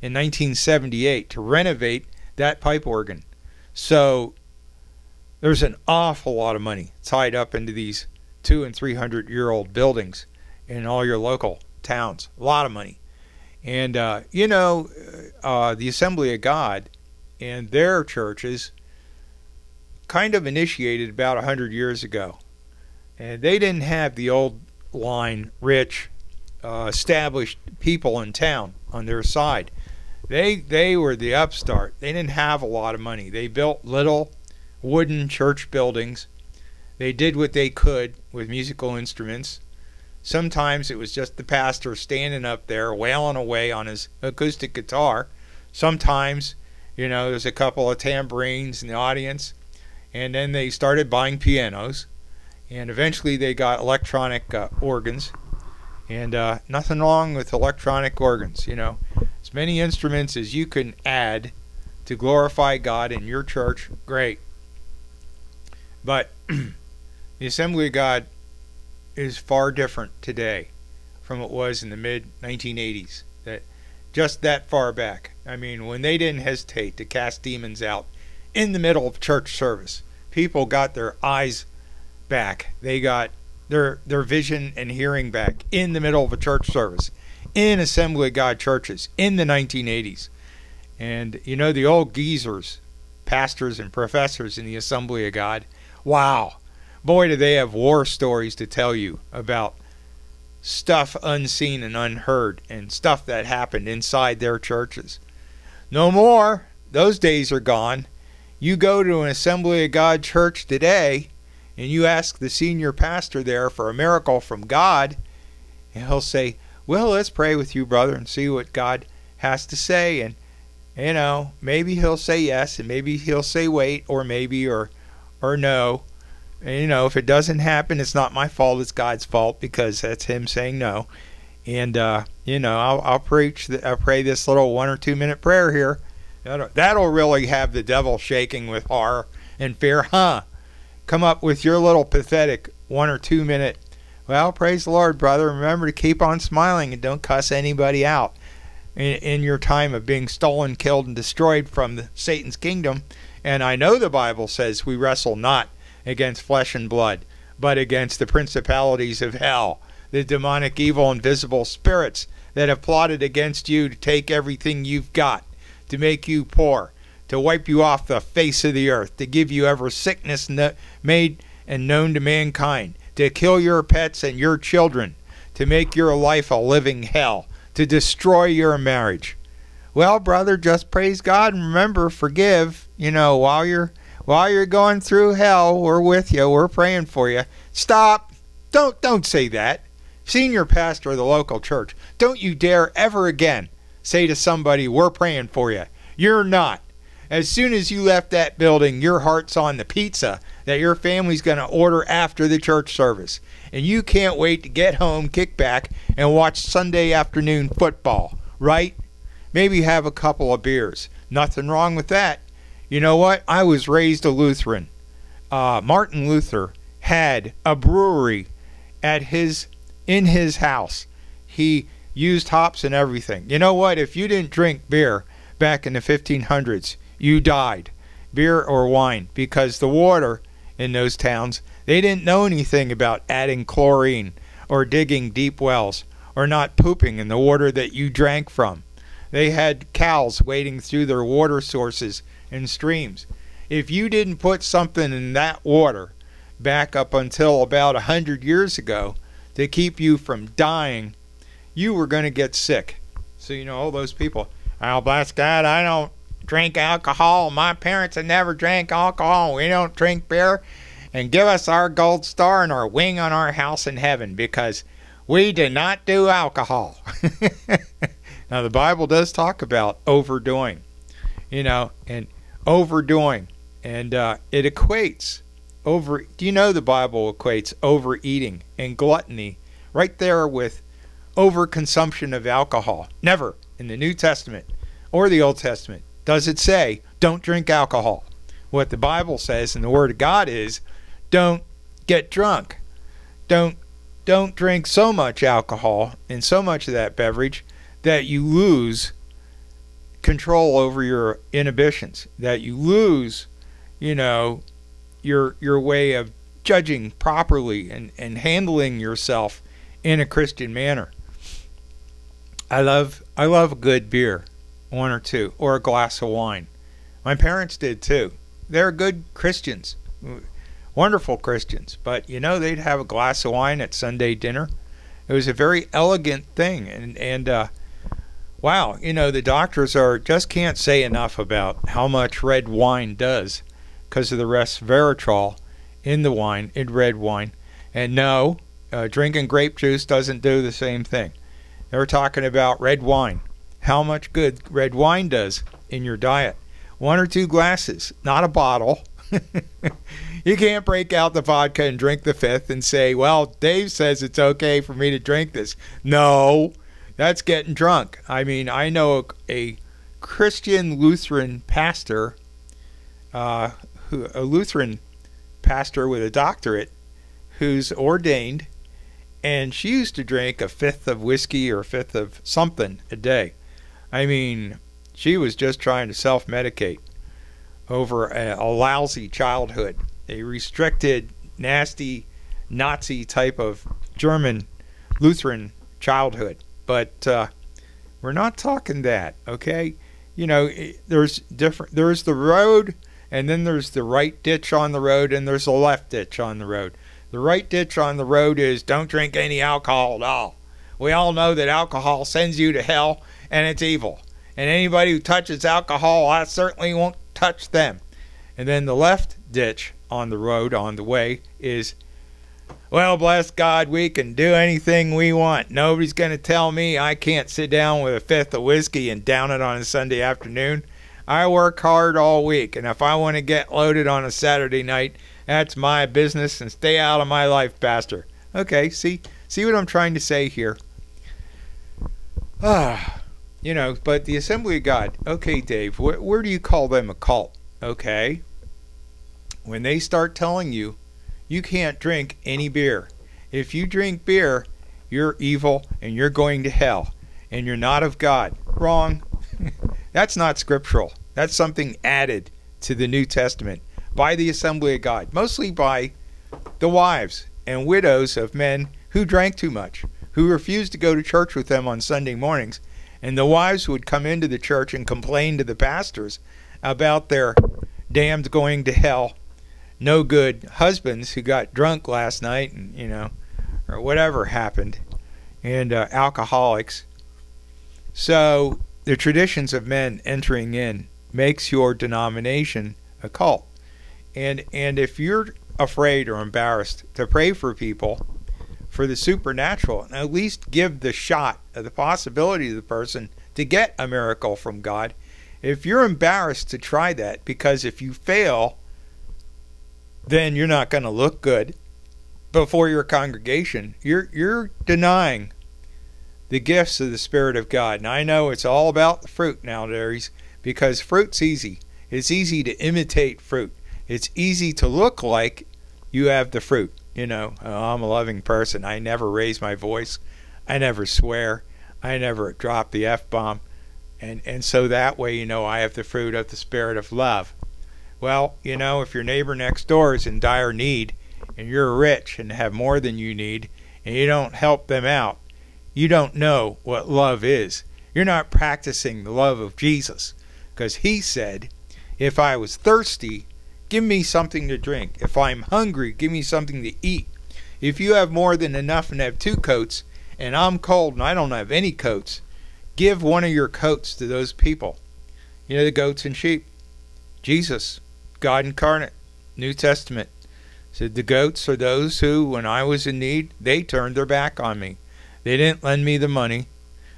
in 1978 to renovate that pipe organ. So there's an awful lot of money tied up into these 200- and 300-year-old buildings in all your local towns. A lot of money. And you know, the Assembly of God and their churches kind of initiated about 100 years ago, and they didn't have the old line rich established people in town on their side. They were the upstart. They didn't have a lot of money. They built little wooden church buildings. They did what they could with musical instruments. Sometimes it was just the pastor standing up there wailing away on his acoustic guitar. Sometimes, you know, there's a couple of tambourines in the audience. And then they started buying pianos, and eventually they got electronic organs. And nothing wrong with electronic organs, you know. As many instruments as you can add to glorify God in your church, great. But the Assembly of God is far different today from what it was in the mid-1980s. Just that far back. I mean, when they didn't hesitate to cast demons out in the middle of church service, people got their eyes back. They got their vision and hearing back in the middle of a church service, in Assembly of God churches in the 1980s. And you know, the old geezers, pastors and professors in the Assembly of God, wow, boy, do they have war stories to tell you about stuff unseen and unheard, and stuff that happened inside their churches. No more. Those days are gone. You go to an Assembly of God church today, and you ask the senior pastor there for a miracle from God, and he'll say, well, let's pray with you, brother, and see what God has to say. And, you know, maybe he'll say yes, and maybe he'll say wait, or maybe, or no. And, you know, if it doesn't happen, it's not my fault. It's God's fault, because that's him saying no. And, you know, I'll pray this little 1- or 2-minute prayer here. That'll really have the devil shaking with horror and fear, huh? Come up with your little pathetic 1- or 2-minute, well, praise the Lord, brother, remember to keep on smiling and don't cuss anybody out in your time of being stolen, killed, and destroyed from Satan's kingdom. And I know the Bible says we wrestle not against flesh and blood, but against the principalities of hell, the demonic, evil, invisible spirits that have plotted against you to take everything you've got, to make you poor, to wipe you off the face of the earth, to give you every sickness made and known to mankind, to kill your pets and your children, to make your life a living hell, to destroy your marriage. Well, brother, just praise God and remember, forgive. You know, while you're going through hell, we're with you, we're praying for you. Stop. Don't say that. Senior pastor of the local church, don't you dare ever again say to somebody, we're praying for you. You're not. As soon as you left that building, your heart's on the pizza that your family's going to order after the church service. And you can't wait to get home, kick back, and watch Sunday afternoon football, right? Maybe have a couple of beers. Nothing wrong with that. You know what? I was raised a Lutheran. Martin Luther had a brewery at in his house. He used hops and everything. You know what? If you didn't drink beer back in the 1500s, you died, beer or wine, because the water in those towns, they didn't know anything about adding chlorine or digging deep wells or not pooping in the water that you drank from. They had cows wading through their water sources and streams. If you didn't put something in that water back up until about 100 years ago to keep you from dying, you were going to get sick. So, you know, all those people, oh, bless God, I don't drink alcohol. My parents have never drank alcohol. We don't drink beer. And give us our gold star and our wing on our house in heaven because we did not do alcohol. Now, the Bible does talk about overdoing, you know, and overdoing. And it equates over. Do you know the Bible equates overeating and gluttony right there with overconsumption of alcohol? Never in the New Testament or the Old Testament does it say don't drink alcohol. What the Bible says and the Word of God is don't get drunk. Don't drink so much alcohol and so much of that beverage that you lose control over your inhibitions, that you lose, you know, your way of judging properly and handling yourself in a Christian manner. I love a good beer, one or two, or a glass of wine. My parents did too. They're good Christians, wonderful Christians, but you know, they'd have a glass of wine at Sunday dinner. It was a very elegant thing, and wow, you know, the doctors just can't say enough about how much red wine does because of the resveratrol in the wine, in red wine. And no, drinking grape juice doesn't do the same thing. They were talking about red wine, how much good red wine does in your diet. One or two glasses, not a bottle. You can't break out the vodka and drink the fifth and say, well, Dave says it's okay for me to drink this. No, that's getting drunk. I mean, I know a Christian Lutheran pastor, a Lutheran pastor with a doctorate who's ordained, and she used to drink a fifth of whiskey or a fifth of something a day. I mean, she was just trying to self-medicate over a lousy childhood, a restricted, nasty, Nazi type of German Lutheran childhood. But we're not talking that, okay? You know, there's the road, and then there's the right ditch on the road, and there's the left ditch on the road. The right ditch on the road is don't drink any alcohol at all. We all know that alcohol sends you to hell, and it's evil. And anybody who touches alcohol, I certainly won't touch them. And then the left ditch on the road, on the way, is, well, bless God, we can do anything we want. Nobody's going to tell me I can't sit down with a fifth of whiskey and down it on a Sunday afternoon. I work hard all week, and if I want to get loaded on a Saturday night, that's my business, and stay out of my life, Pastor. Okay, see what I'm trying to say here? You know, but the Assembly of God, okay, Dave, where do you call them a cult? Okay, when they start telling you, you can't drink any beer. If you drink beer, you're evil and you're going to hell and you're not of God. Wrong. That's not scriptural. That's something added to the New Testament by the Assembly of God, mostly by the wives and widows of men who drank too much, who refused to go to church with them on Sunday mornings. And the wives would come into the church and complain to the pastors about their damned going to hell, no good husbands who got drunk last night, and you know, or whatever happened, and alcoholics. So the traditions of men entering in makes your denomination a cult. And if you're afraid or embarrassed to pray for people, for the supernatural, and at least give the shot of the possibility to the person to get a miracle from God. If you're embarrassed to try that, because if you fail, then you're not going to look good before your congregation. You're denying the gifts of the Spirit of God. And I know it's all about the fruit nowadays, because fruit's easy. It's easy to imitate fruit. It's easy to look like you have the fruit. You know, I'm a loving person. I never raise my voice. I never swear. I never drop the F-bomb. And so that way, you know, I have the fruit of the Spirit of love. Well, you know, if your neighbor next door is in dire need and you're rich and have more than you need and you don't help them out, you don't know what love is. You're not practicing the love of Jesus, because he said, if I was thirsty, give me something to drink. If I'm hungry, give me something to eat. If you have more than enough and have two coats, and I'm cold and I don't have any coats, give one of your coats to those people. You know, the goats and sheep. Jesus, God incarnate, New Testament, said the goats are those who, when I was in need, they turned their back on me. They didn't lend me the money.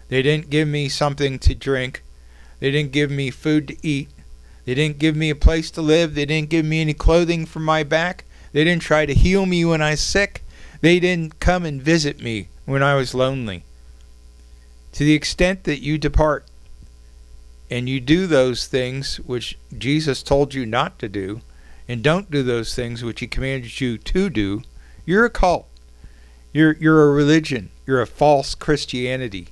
They didn't give me something to drink. They didn't give me food to eat. They didn't give me a place to live. They didn't give me any clothing for my back. They didn't try to heal me when I was sick. They didn't come and visit me when I was lonely. To the extent that you depart and you do those things which Jesus told you not to do, and don't do those things which he commanded you to do, you're a cult. You're a religion. You're a false Christianity.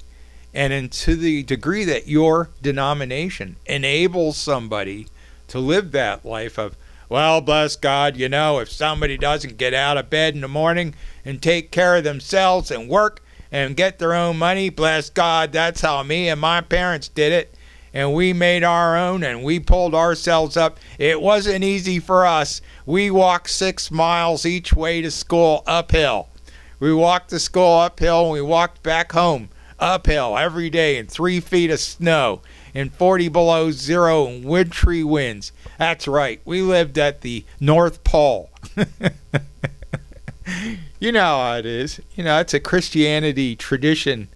And to the degree that your denomination enables somebody to live that life of, well, bless God, you know, if somebody doesn't get out of bed in the morning and take care of themselves and work and get their own money, bless God, that's how me and my parents did it. And we made our own and we pulled ourselves up. It wasn't easy for us. We walked 6 miles each way to school uphill. We walked to school uphill and we walked back home uphill every day in 3 feet of snow and 40 below zero and wintry winds. That's right. We lived at the North Pole. You know how it is. You know, it's a Christianity tradition.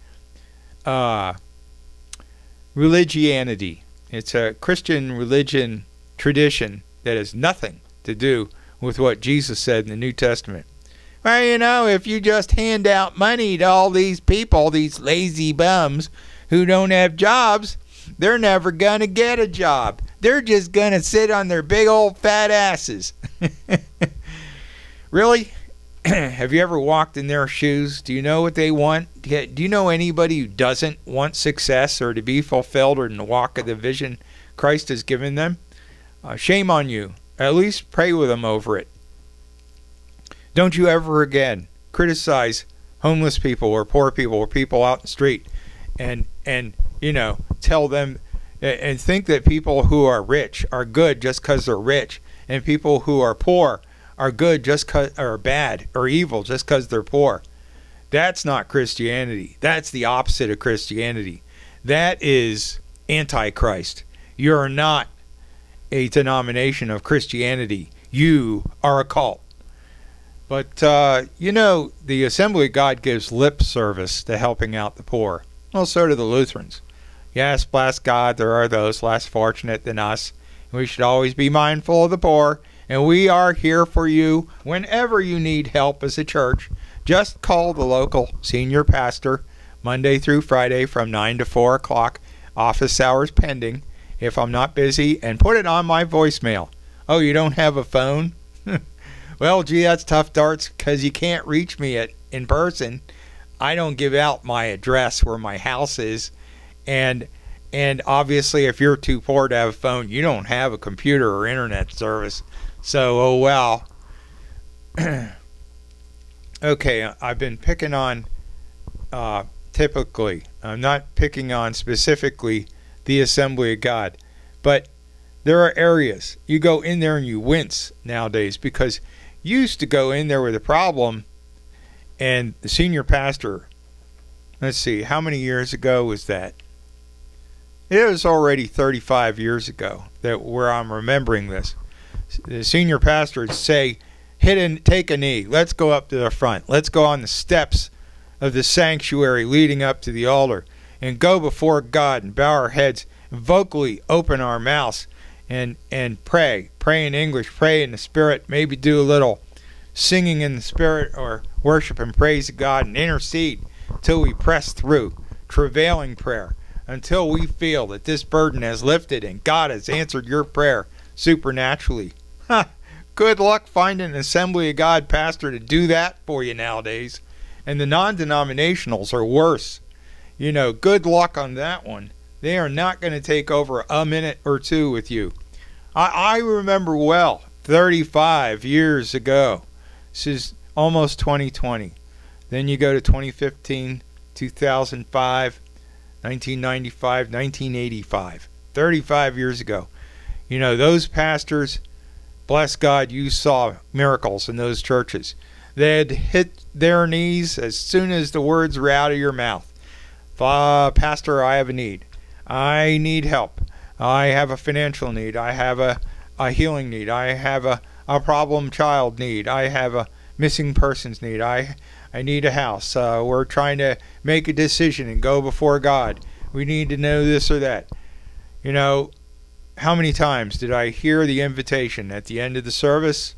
Religianity. It's a Christian religion tradition that has nothing to do with what Jesus said in the New Testament. Well, you know, if you just hand out money to all these people, these lazy bums who don't have jobs, they're never going to get a job. They're just going to sit on their big old fat asses. Really? Have you ever walked in their shoes? Do you know what they want? Do you know anybody who doesn't want success or to be fulfilled or in the walk of the vision Christ has given them? Shame on you. At least pray with them over it. Don't you ever again criticize homeless people or poor people or people out in the street and you know, tell them and think that people who are rich are good just because they're rich and people who are poor are good just because are bad or evil just because they're poor. That's not Christianity. That's the opposite of Christianity. That is antichrist. You're not a denomination of Christianity. You are a cult. But, you know, the Assembly of God gives lip service to helping out the poor. Well, so do the Lutherans. Yes, bless God, there are those less fortunate than us. We should always be mindful of the poor. And we are here for you whenever you need help as a church. Just call the local senior pastor Monday through Friday from 9 to 4 o'clock. Office hours pending if I'm not busy. And put it on my voicemail. Oh, you don't have a phone? Well, gee, that's tough, Darts, because you can't reach me in person. I don't give out my address where my house is. And obviously, if you're too poor to have a phone, you don't have a computer or internet service. So, oh, well. Okay, I've been picking on, typically, I'm not picking on specifically the Assembly of God. But there are areas. You go in there and you wince nowadays because you used to go in there with a problem and the senior pastor, let's see, how many years ago was that? It was already 35 years ago that where I'm remembering this. The senior pastor would say, take a knee. Let's go up to the front. Let's go on the steps of the sanctuary leading up to the altar and go before God and bow our heads and vocally open our mouths and pray. Pray in English. Pray in the Spirit. Maybe do a little singing in the Spirit or worship and praise God and intercede till we press through. Travailing prayer. Until we feel that this burden has lifted and God has answered your prayer supernaturally. Ha! Good luck finding an Assembly of God pastor to do that for you nowadays. And the non-denominationals are worse. You know, good luck on that one. They are not going to take over a minute or two with you. I remember well, 35 years ago. This is almost 2020. Then you go to 2015, 2005, 1995, 1985, 35 years ago. You know, those pastors, bless God, you saw miracles in those churches. They'd hit their knees as soon as the words were out of your mouth. Pastor, I have a need. I need help. I have a financial need. I have a healing need. I have a problem child need. I have a missing persons need. I need a house. We're trying to make a decision and go before God. We need to know this or that. You know, how many times did I hear the invitation at the end of the service?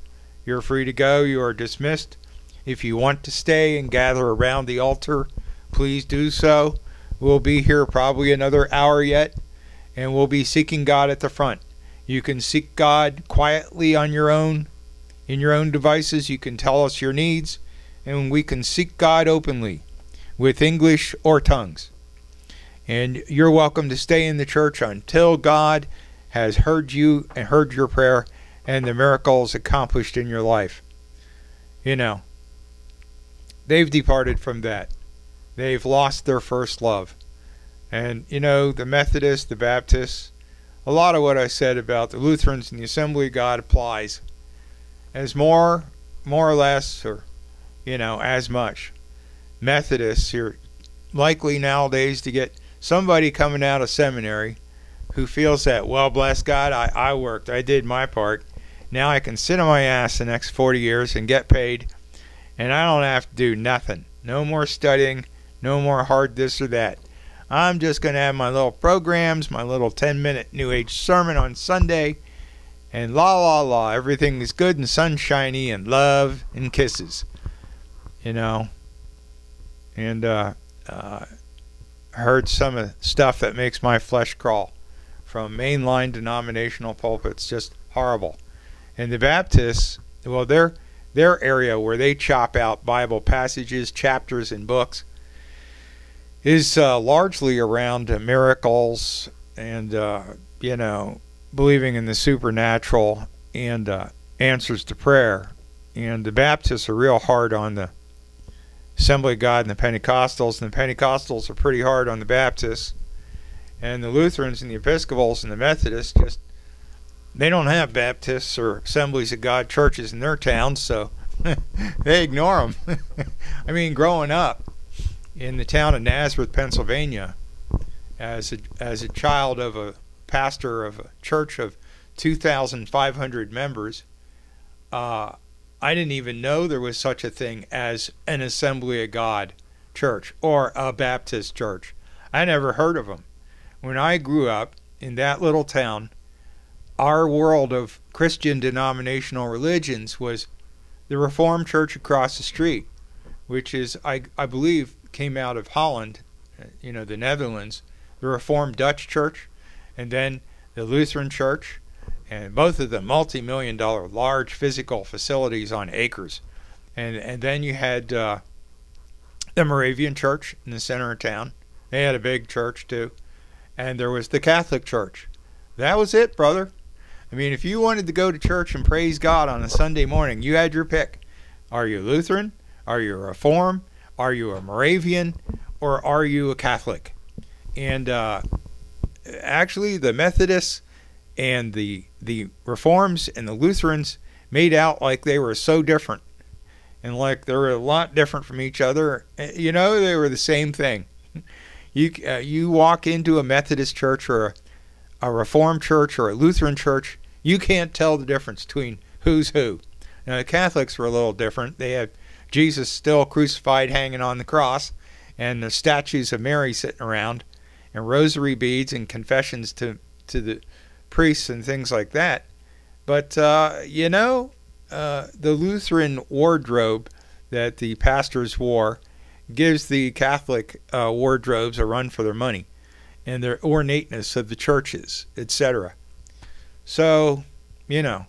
You're free to go. You are dismissed. If you want to stay and gather around the altar, please do so. We'll be here probably another hour yet, and we'll be seeking God at the front. You can seek God quietly on your own, in your own devices. You can tell us your needs, and we can seek God openly with English or tongues. And you're welcome to stay in the church until God has heard you and heard your prayer and the miracles accomplished in your life. You know, they've departed from that. They've lost their first love. And, you know, the Methodists, the Baptists, a lot of what I said about the Lutherans and the Assembly of God applies as more or less, or, you know, as much. Methodists, you're likely nowadays to get somebody coming out of seminary who feels that, well, bless God, I worked, I did my part. Now I can sit on my ass the next 40 years and get paid, and I don't have to do nothing. No more studying, no more hard this or that. I'm just going to have my little programs, my little 10-minute New Age sermon on Sunday, and la la la, everything is good and sunshiny and love and kisses. You know, and I heard some of the stuff that makes my flesh crawl from mainline denominational pulpits, just horrible. And the Baptists, well, their area where they chop out Bible passages, chapters, and books is largely around miracles and, you know, believing in the supernatural and answers to prayer. And the Baptists are real hard on the Assembly of God and the Pentecostals are pretty hard on the Baptists, and the Lutherans and the Episcopals and the Methodists, just, they don't have Baptists or Assemblies of God churches in their towns, so they ignore them. I mean, growing up in the town of Nazareth, Pennsylvania, as a child of a pastor of a church of 2,500 members, I didn't even know there was such a thing as an Assembly of God church or a Baptist church. I never heard of them. When I grew up in that little town, our world of Christian denominational religions was the Reformed Church across the street, which is, I believe, came out of Holland, you know, the Netherlands, the Reformed Dutch Church, and then the Lutheran Church. And both of them multi-million-dollar large physical facilities on acres. And then you had the Moravian Church in the center of town. They had a big church, too. And there was the Catholic Church. That was it, brother. I mean, if you wanted to go to church and praise God on a Sunday morning, you had your pick. Are you Lutheran? Are you Reformed? Are you a Moravian? Or are you a Catholic? And actually, the Methodists and the Reforms and the Lutherans made out like they were so different and like they were a lot different from each other. You know, they were the same thing. You walk into a Methodist church or a Reformed church or a Lutheran church, you can't tell the difference between who's who. Now, the Catholics were a little different. They have Jesus still crucified hanging on the cross and the statues of Mary sitting around and rosary beads and confessions to the priests and things like that. But you know, the Lutheran wardrobe that the pastors wore gives the Catholic wardrobes a run for their money, and their ornateness of the churches, etc. So, you know,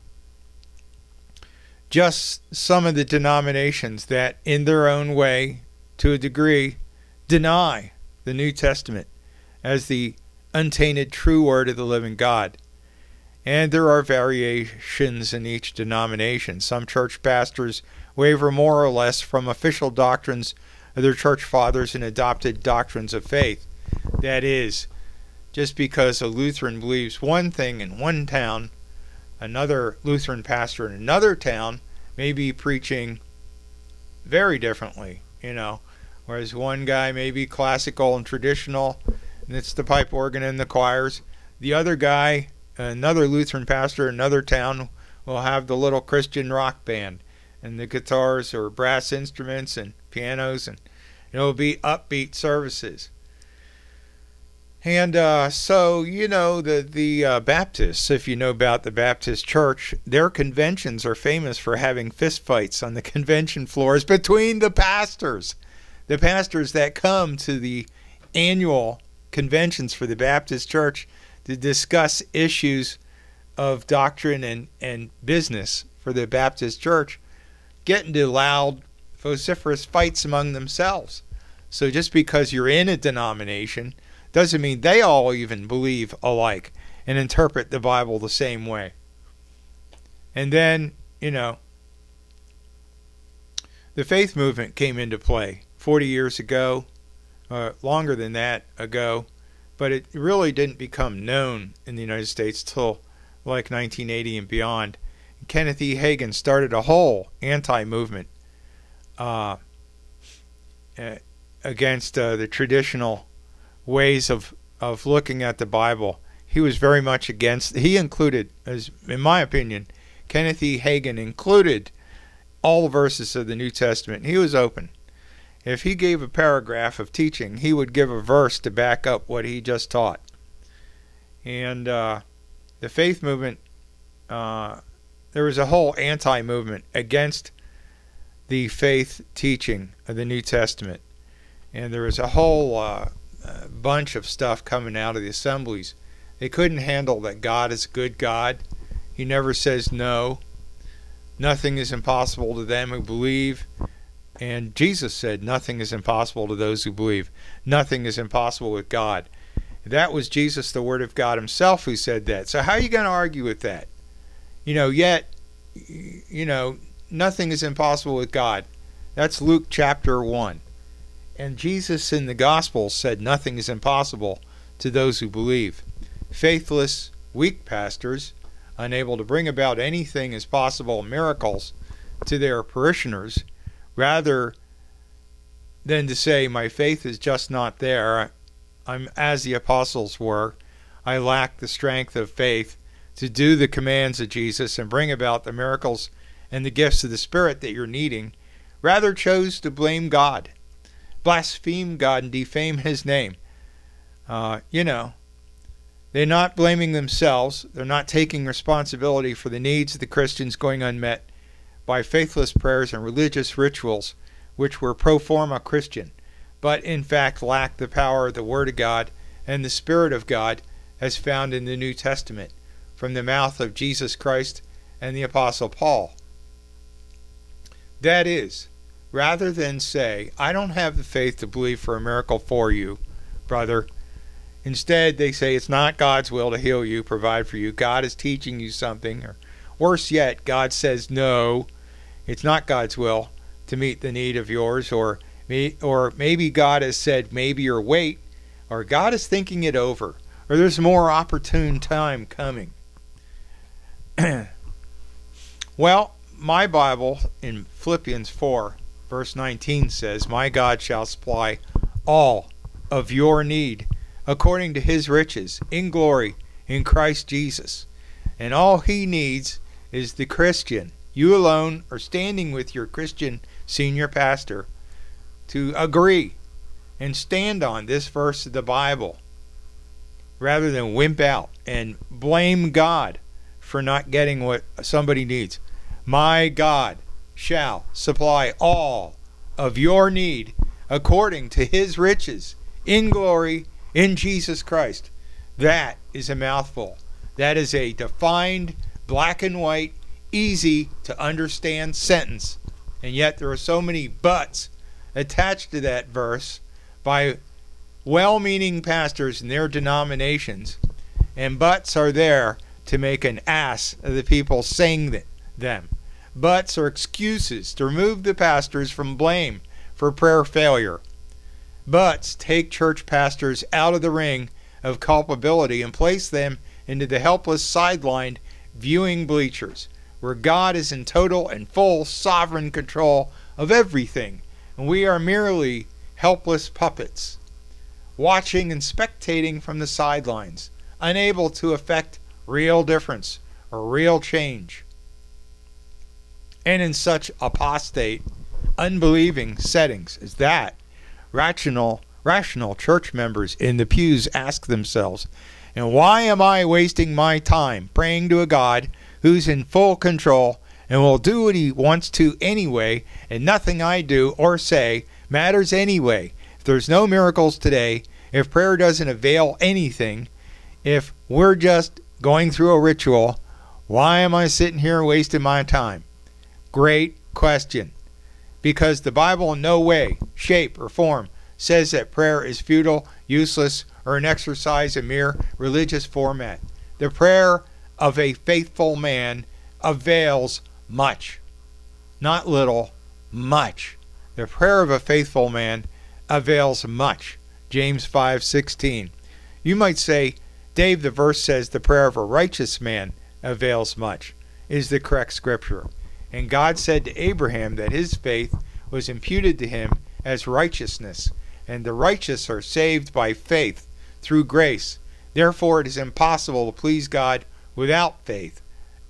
just some of the denominations that in their own way, to a degree, deny the New Testament as the untainted true word of the living God. And there are variations in each denomination. Some church pastors waver more or less from official doctrines other church fathers and adopted doctrines of faith. That is, just because a Lutheran believes one thing in one town, another Lutheran pastor in another town may be preaching very differently, you know. Whereas one guy may be classical and traditional, and it's the pipe organ and the choirs. The other guy, another Lutheran pastor in another town, will have the little Christian rock band and the guitars or brass instruments and pianos, and it'll be upbeat services. And so, you know, the Baptists, if you know about the Baptist Church, their conventions are famous for having fistfights on the convention floors between the pastors. The pastors that come to the annual conventions for the Baptist Church to discuss issues of doctrine and business for the Baptist Church get into loud, vociferous fights among themselves. So just because you're in a denomination doesn't mean they all even believe alike and interpret the Bible the same way. And then, you know, the faith movement came into play 40 years ago, longer than that ago, but it really didn't become known in the United States till like 1980 and beyond. Kenneth E. Hagin started a whole anti-movement against the traditional ways of looking at the Bible. He was very much against, he included, as in my opinion, Kenneth E. Hagin included all the verses of the New Testament. He was open. If he gave a paragraph of teaching, he would give a verse to back up what he just taught. And the faith movement, there was a whole anti-movement against the faith teaching of the New Testament. And there was a whole bunch of stuff coming out of the assemblies. They couldn't handle that God is a good God. He never says no. Nothing is impossible to them who believe. And Jesus said nothing is impossible to those who believe. Nothing is impossible with God. That was Jesus, the Word of God himself, who said that. So how are you going to argue with that? You know, yet, you know, nothing is impossible with God. That's Luke chapter 1. And Jesus in the Gospels said nothing is impossible to those who believe. Faithless, weak pastors, unable to bring about anything as possible miracles to their parishioners, rather than to say, my faith is just not there, I'm as the apostles were, I lack the strength of faith to do the commands of Jesus and bring about the miracles and the gifts of the Spirit that you're needing, rather chose to blame God, blaspheme God, and defame his name. You know, they're not blaming themselves. They're not taking responsibility for the needs of the Christians going unmet by faithless prayers and religious rituals, which were pro forma Christian, but in fact lack the power of the Word of God and the Spirit of God as found in the New Testament, from the mouth of Jesus Christ and the Apostle Paul. That is, rather than say, I don't have the faith to believe for a miracle for you, brother, instead they say it's not God's will to heal you, provide for you. God is teaching you something, or worse yet, God says no. It's not God's will to meet the need of yours, or maybe God has said maybe, or wait, or God is thinking it over, or there's more opportune time coming. Well, my Bible in Philippians 4 verse 19 says, my God shall supply all of your need according to his riches in glory in Christ Jesus. And all he needs is the Christian, you alone, or standing with your Christian senior pastor, to agree and stand on this verse of the Bible, rather than wimp out and blame God for not getting what somebody needs. My God shall supply all of your need according to his riches in glory in Jesus Christ. That is a mouthful. That is a defined, black and white, easy to understand sentence. And yet there are so many buts attached to that verse by well-meaning pastors in their denominations, and butts are there to make an ass of the people saying them. Butts are excuses to remove the pastors from blame for prayer failure, but take church pastors out of the ring of culpability and place them into the helpless, sidelined, viewing bleachers, where God is in total and full sovereign control of everything, and we are merely helpless puppets, watching and spectating from the sidelines, unable to affect real difference or real change. And in such apostate, unbelieving settings as that, rational church members in the pews ask themselves, and why am I wasting my time praying to a God who's in full control and will do what he wants to anyway, and nothing I do or say matters anyway? If there's no miracles today, if prayer doesn't avail anything, if we're just going through a ritual, why am I sitting here wasting my time? Great question. Because the Bible in no way, shape, or form says that prayer is futile, useless, or an exercise in mere religious format. The prayer of a faithful man avails much. Not little, much. The prayer of a faithful man avails much. James 5:16. You might say, Dave, the verse says the prayer of a righteous man avails much, is the correct scripture. And God said to Abraham that his faith was imputed to him as righteousness, and the righteous are saved by faith through grace. Therefore it is impossible to please God without faith,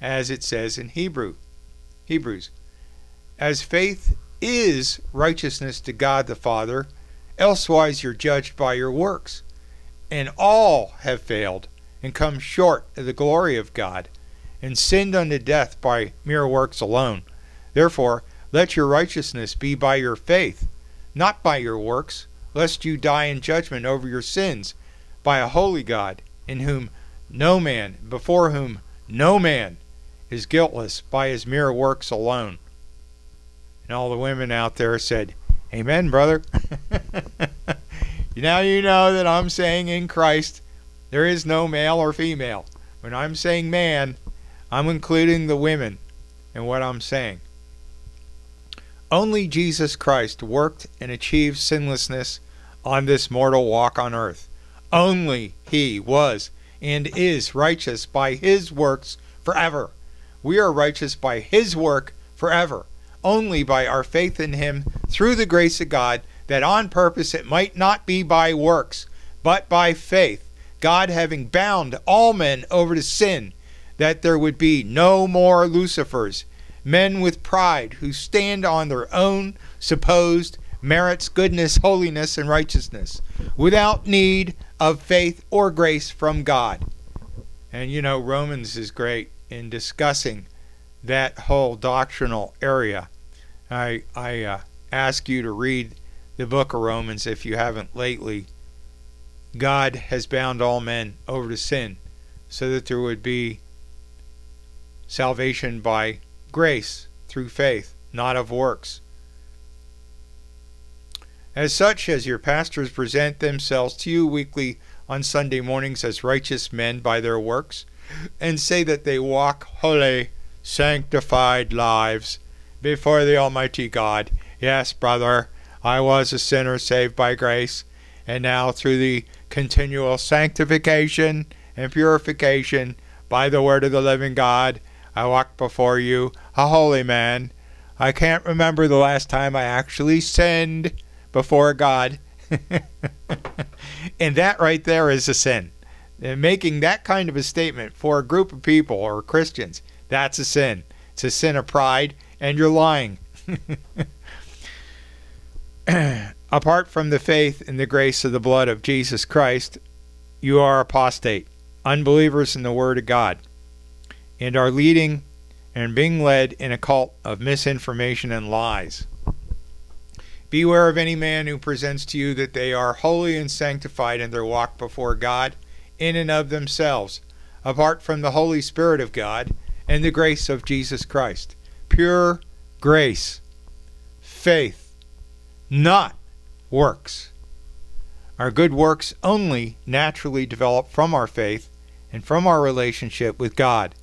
as it says in Hebrews. As faith is righteousness to God the Father, elsewise you're judged by your works. And all have failed and come short of the glory of God, and sinned unto death by mere works alone. Therefore, let your righteousness be by your faith, not by your works, lest you die in judgment over your sins by a holy God, in whom no man, before whom no man is guiltless by his mere works alone. And all the women out there said, Amen, brother. Now you know that I'm saying in Christ there is no male or female. When I'm saying man, I'm including the women in what I'm saying. Only Jesus Christ worked and achieved sinlessness on this mortal walk on earth. Only he was and is righteous by his works forever. We are righteous by his work forever, only by our faith in him through the grace of God, that on purpose it might not be by works, but by faith, God having bound all men over to sin, that there would be no more Lucifers, men with pride who stand on their own supposed merits, goodness, holiness, and righteousness, without need of faith or grace from God. And you know, Romans is great in discussing that whole doctrinal area. I ask you to read the book of Romans if you haven't lately. God has bound all men over to sin so that there would be salvation by grace through faith, not of works. As such, as your pastors present themselves to you weekly on Sunday mornings as righteous men by their works, and say that they walk holy, sanctified lives before the Almighty God. Yes, brother, I was a sinner saved by grace, and now through the continual sanctification and purification by the word of the living God, I walk before you a holy man. I can't remember the last time I actually sinned before God. And that right there is a sin. And making that kind of a statement for a group of people or Christians, that's a sin. It's a sin of pride, and you're lying. Apart from the faith and the grace of the blood of Jesus Christ, you are apostate, unbelievers in the Word of God, and are leading and being led in a cult of misinformation and lies. Beware of any man who presents to you that they are holy and sanctified in their walk before God in and of themselves, apart from the Holy Spirit of God and the grace of Jesus Christ. Pure grace, faith, not works. Our good works only naturally develop from our faith and from our relationship with God.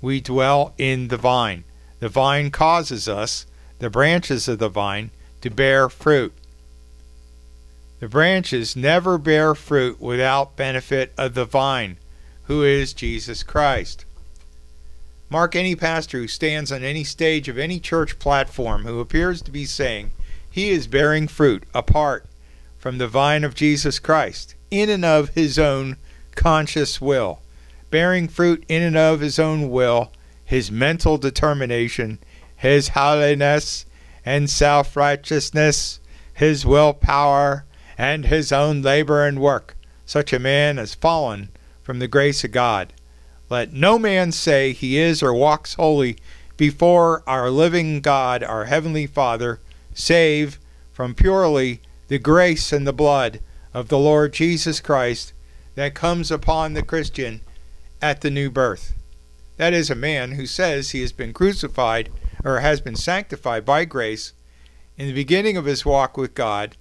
We dwell in the vine. The vine causes us, the branches of the vine, to bear fruit. The branches never bear fruit without benefit of the vine, who is Jesus Christ. Mark any pastor who stands on any stage of any church platform who appears to be saying he is bearing fruit apart from the vine of Jesus Christ, in and of his own conscious will, bearing fruit in and of his own will, his mental determination, his holiness and self-righteousness, his willpower, and his own labor and work. Such a man has fallen from the grace of God. Let no man say he is or walks holy before our living God, our Heavenly Father, save from purely the grace and the blood of the Lord Jesus Christ that comes upon the Christian at the new birth. That is, a man who says he has been crucified or has been sanctified by grace in the beginning of his walk with God,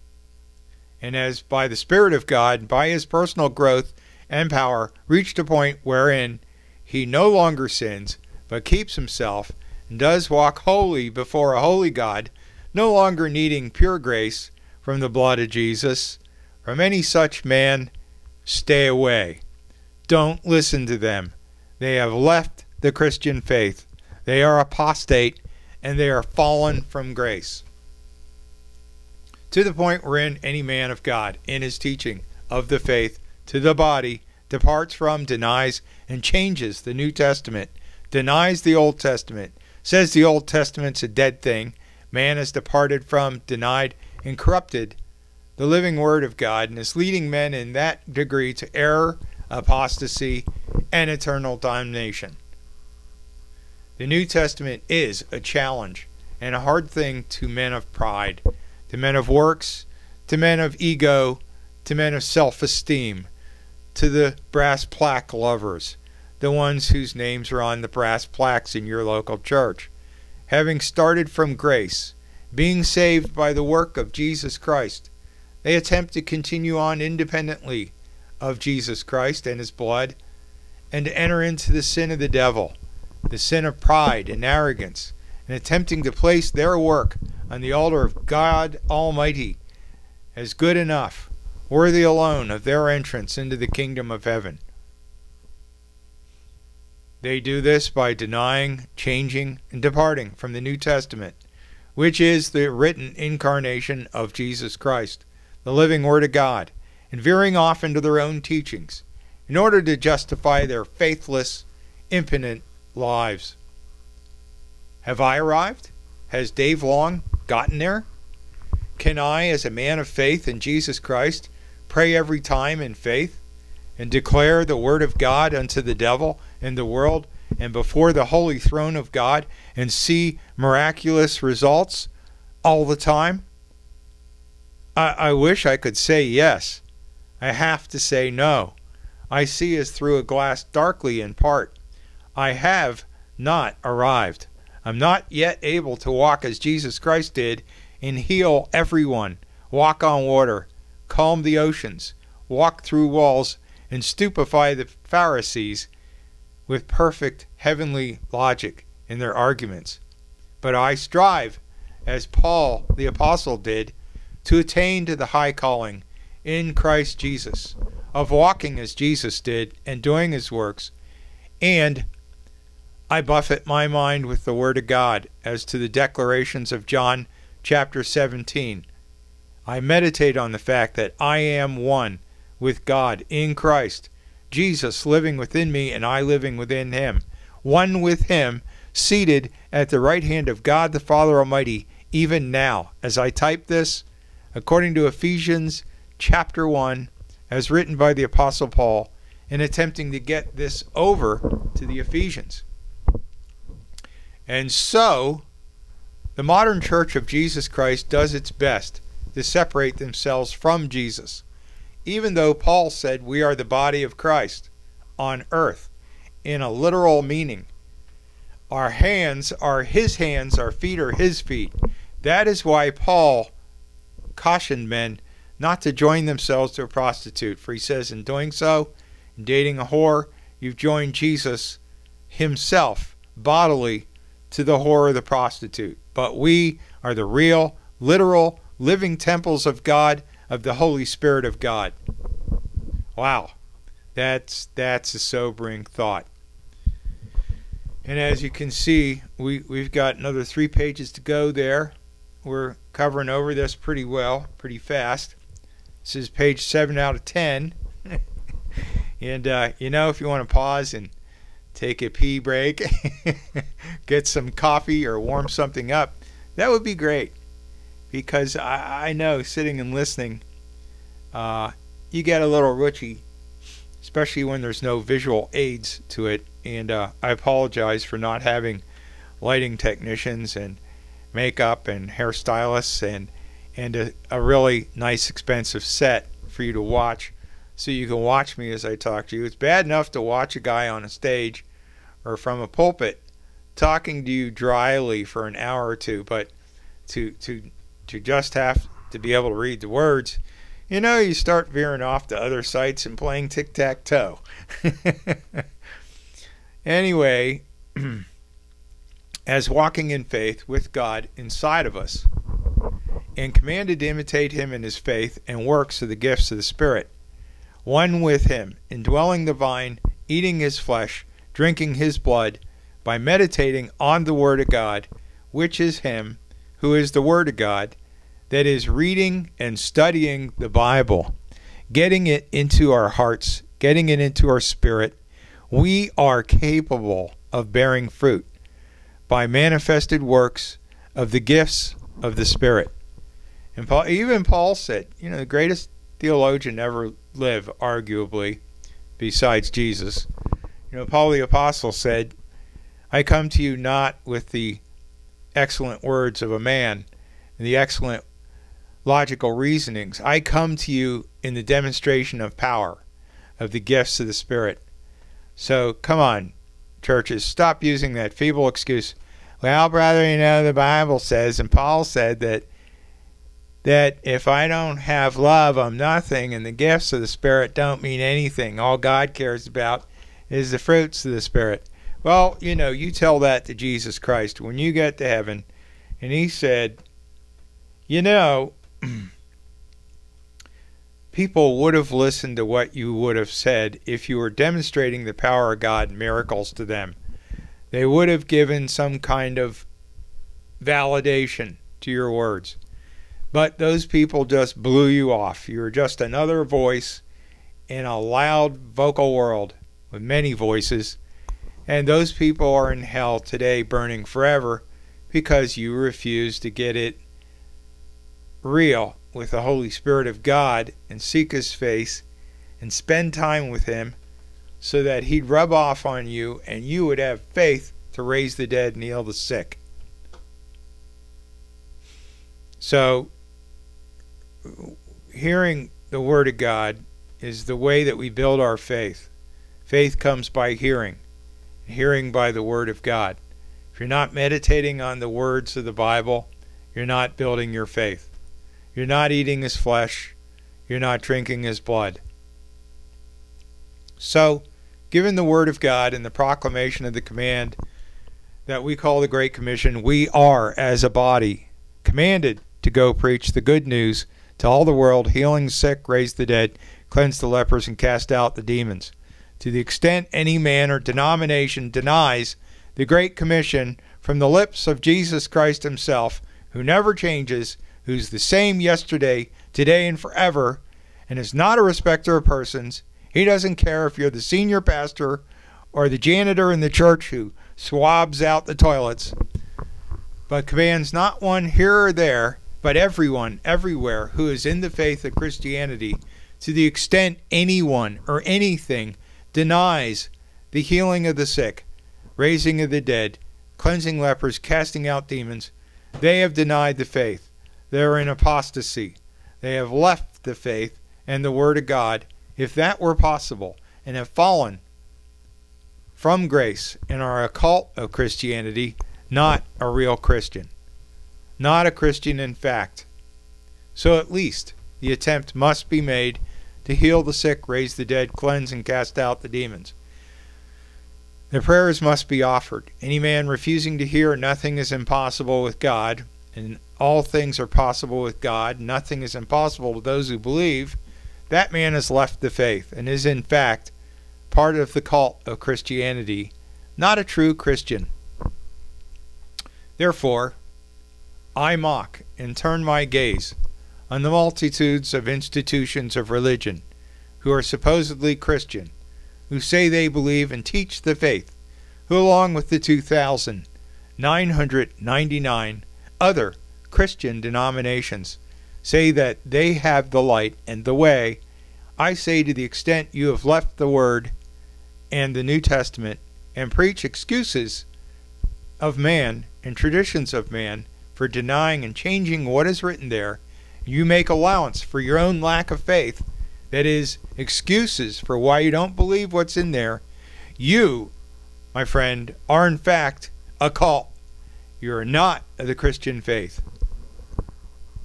and as by the Spirit of God, by his personal growth and power, reached a point wherein he no longer sins, but keeps himself and does walk holy before a holy God, no longer needing pure grace from the blood of Jesus. From any such man, stay away. Don't listen to them. They have left the Christian faith. They are apostate, and they are fallen from grace, to the point wherein any man of God, in his teaching of the faith to the body, departs from, denies, and changes the New Testament, denies the Old Testament, says the Old Testament's a dead thing. Man has departed from, denied, and corrupted the living Word of God, and is leading men in that degree to error, apostasy, and eternal damnation. The New Testament is a challenge and a hard thing to men of pride, to men of works, to men of ego, to men of self-esteem, to the brass plaque lovers, the ones whose names are on the brass plaques in your local church. Having started from grace, being saved by the work of Jesus Christ, they attempt to continue on independently of Jesus Christ and his blood, and to enter into the sin of the devil, the sin of pride and arrogance, and attempting to place their work on the altar of God Almighty as good enough, worthy alone of their entrance into the kingdom of heaven. They do this by denying, changing, and departing from the New Testament, which is the written incarnation of Jesus Christ, the living Word of God, and veering off into their own teachings in order to justify their faithless, impenitent lives. Have I arrived? Has Dave Long gotten there? Can I, as a man of faith in Jesus Christ, pray every time in faith and declare the Word of God unto the devil and the world and before the holy throne of God and see miraculous results all the time? I wish I could say yes. I have to say no. I see as through a glass darkly in part. I have not arrived. I'm not yet able to walk as Jesus Christ did and heal everyone, walk on water, calm the oceans, walk through walls, and stupefy the Pharisees with perfect heavenly logic in their arguments. But I strive, as Paul the Apostle did, to attain to the high calling in Christ Jesus, of walking as Jesus did and doing his works, and I buffet my mind with the Word of God as to the declarations of John Chapter 17. I meditate on the fact that I am one with God in Christ, Jesus living within me and I living within him, one with him, seated at the right hand of God the Father Almighty, even now, as I type this, according to Ephesians Chapter 1, as written by the Apostle Paul, in attempting to get this over to the Ephesians. And so, the modern Church of Jesus Christ does its best to separate themselves from Jesus, even though Paul said we are the body of Christ on earth, in a literal meaning. Our hands are his hands, our feet are his feet. That is why Paul cautioned men not to join themselves to a prostitute, for he says, in doing so, in dating a whore, you've joined Jesus himself bodily to the whore or the prostitute. But we are the real literal, living temples of God, of the Holy Spirit of God. Wow, that's a sobering thought. And as you can see, we've got another 3 pages to go there. We're covering over this pretty well, pretty fast. This is page 7 out of 10. And you know, if you want to pause and take a pee break, get some coffee or warm something up, that would be great. Because I know, sitting and listening, you get a little twitchy, especially when there's no visual aids to it. And I apologize for not having lighting technicians and makeup and hairstylists and a really nice expensive set for you to watch, so you can watch me as I talk to you. It's bad enough to watch a guy on a stage or from a pulpit talking to you dryly for an hour or two, but to just have to be able to read the words, you know, you start veering off to other sites and playing tic-tac-toe. Anyway, as walking in faith with God inside of us, and commanded to imitate him in his faith and works of the gifts of the Spirit, one with him, indwelling the vine, eating his flesh, drinking his blood, by meditating on the word of God, which is him, who is the word of God, that is reading and studying the Bible, getting it into our hearts, getting it into our spirit, we are capable of bearing fruit by manifested works of the gifts of the Spirit. And Paul, even Paul said, you know, the greatest theologian ever lived, arguably, besides Jesus. You know, Paul the Apostle said, I come to you not with the excellent words of a man and the excellent logical reasonings. I come to you in the demonstration of power, of the gifts of the Spirit. So come on, churches, stop using that feeble excuse. Well, brother, you know, the Bible says, and Paul said that if I don't have love, I'm nothing, and the gifts of the Spirit don't mean anything. All God cares about is the fruits of the Spirit. Well, you know, you tell that to Jesus Christ when you get to heaven, and he said, you know, people would have listened to what you would have said if you were demonstrating the power of God and miracles to them. They would have given some kind of validation to your words. But those people just blew you off. You were just another voice in a loud vocal world with many voices. And those people are in hell today, burning forever, because you refuse to get it real with the Holy Spirit of God and seek his face and spend time with him, so that he'd rub off on you and you would have faith to raise the dead and heal the sick. So hearing the word of God is the way that we build our faith. Faith comes by hearing, hearing by the word of God. If you're not meditating on the words of the Bible, you're not building your faith. You're not eating his flesh. You're not drinking his blood. So, given the word of God and the proclamation of the command that we call the Great Commission, we are, as a body, commanded to go preach the good news to all the world, healing the sick, raise the dead, cleanse the lepers, and cast out the demons. To the extent any man or denomination denies the Great Commission from the lips of Jesus Christ himself, who never changes, who's the same yesterday, today, and forever, and is not a respecter of persons. He doesn't care if you're the senior pastor or the janitor in the church who swabs out the toilets, but commands not one here or there, but everyone, everywhere, who is in the faith of Christianity, to the extent anyone or anything denies the healing of the sick, raising of the dead, cleansing lepers, casting out demons. They have denied the faith. They are in apostasy. They have left the faith and the word of God, if that were possible, and have fallen from grace and are a cult of Christianity, not a real Christian, not a Christian in fact. So at least the attempt must be made to heal the sick, raise the dead, cleanse and cast out the demons. The prayers must be offered. Any man refusing to hear, nothing is impossible with God, and all things are possible with God, nothing is impossible to those who believe, that man has left the faith and is in fact part of the cult of Christianity, not a true Christian. Therefore, I mock and turn my gaze on the multitudes of institutions of religion who are supposedly Christian, who say they believe and teach the faith, who along with the 2,999 other Christian denominations say that they have the light and the way. I say, to the extent you have left the Word and the New Testament and preach excuses of man and traditions of man for denying and changing what is written there, you make allowance for your own lack of faith, that is, excuses for why you don't believe what's in there, you, my friend, are in fact a cult. You are not of the Christian faith.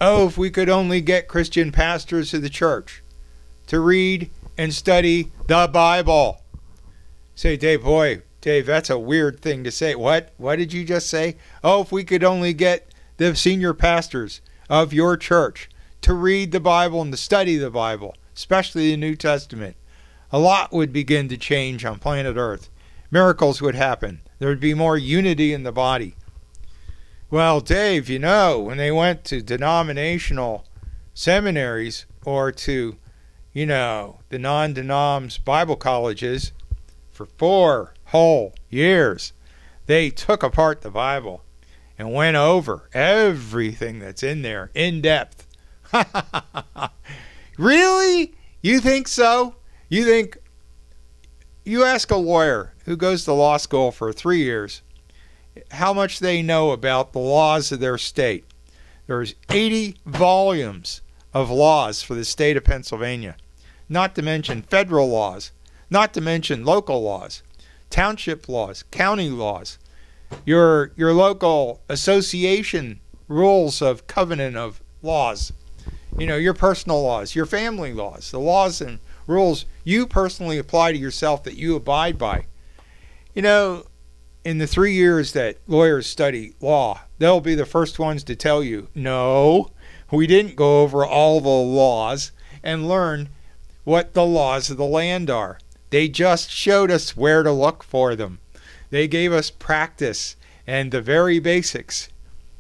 Oh, if we could only get Christian pastors of the church to read and study the Bible. Say, Dave, boy, Dave, that's a weird thing to say. What? What did you just say? Oh, if we could only get the senior pastors of your church to read the Bible and to study the Bible, especially the New Testament, a lot would begin to change on planet Earth. Miracles would happen. There would be more unity in the body. Well, Dave, you know, when they went to denominational seminaries or to, you know, the non-denoms Bible colleges for 4 whole years, they took apart the Bible and went over everything that's in there in depth. Really? You think so? You think? You ask a lawyer who goes to law school for 3 years how much they know about the laws of their state. There's 80 volumes of laws for the state of Pennsylvania, not to mention federal laws, not to mention local laws, township laws, county laws, your local association rules of covenant of laws, you know, your personal laws, your family laws, the laws and rules you personally apply to yourself that you abide by. You know, in the 3 years that lawyers study law, they'll be the first ones to tell you, no, we didn't go over all the laws and learn what the laws of the land are. They just showed us where to look for them. They gave us practice and the very basics.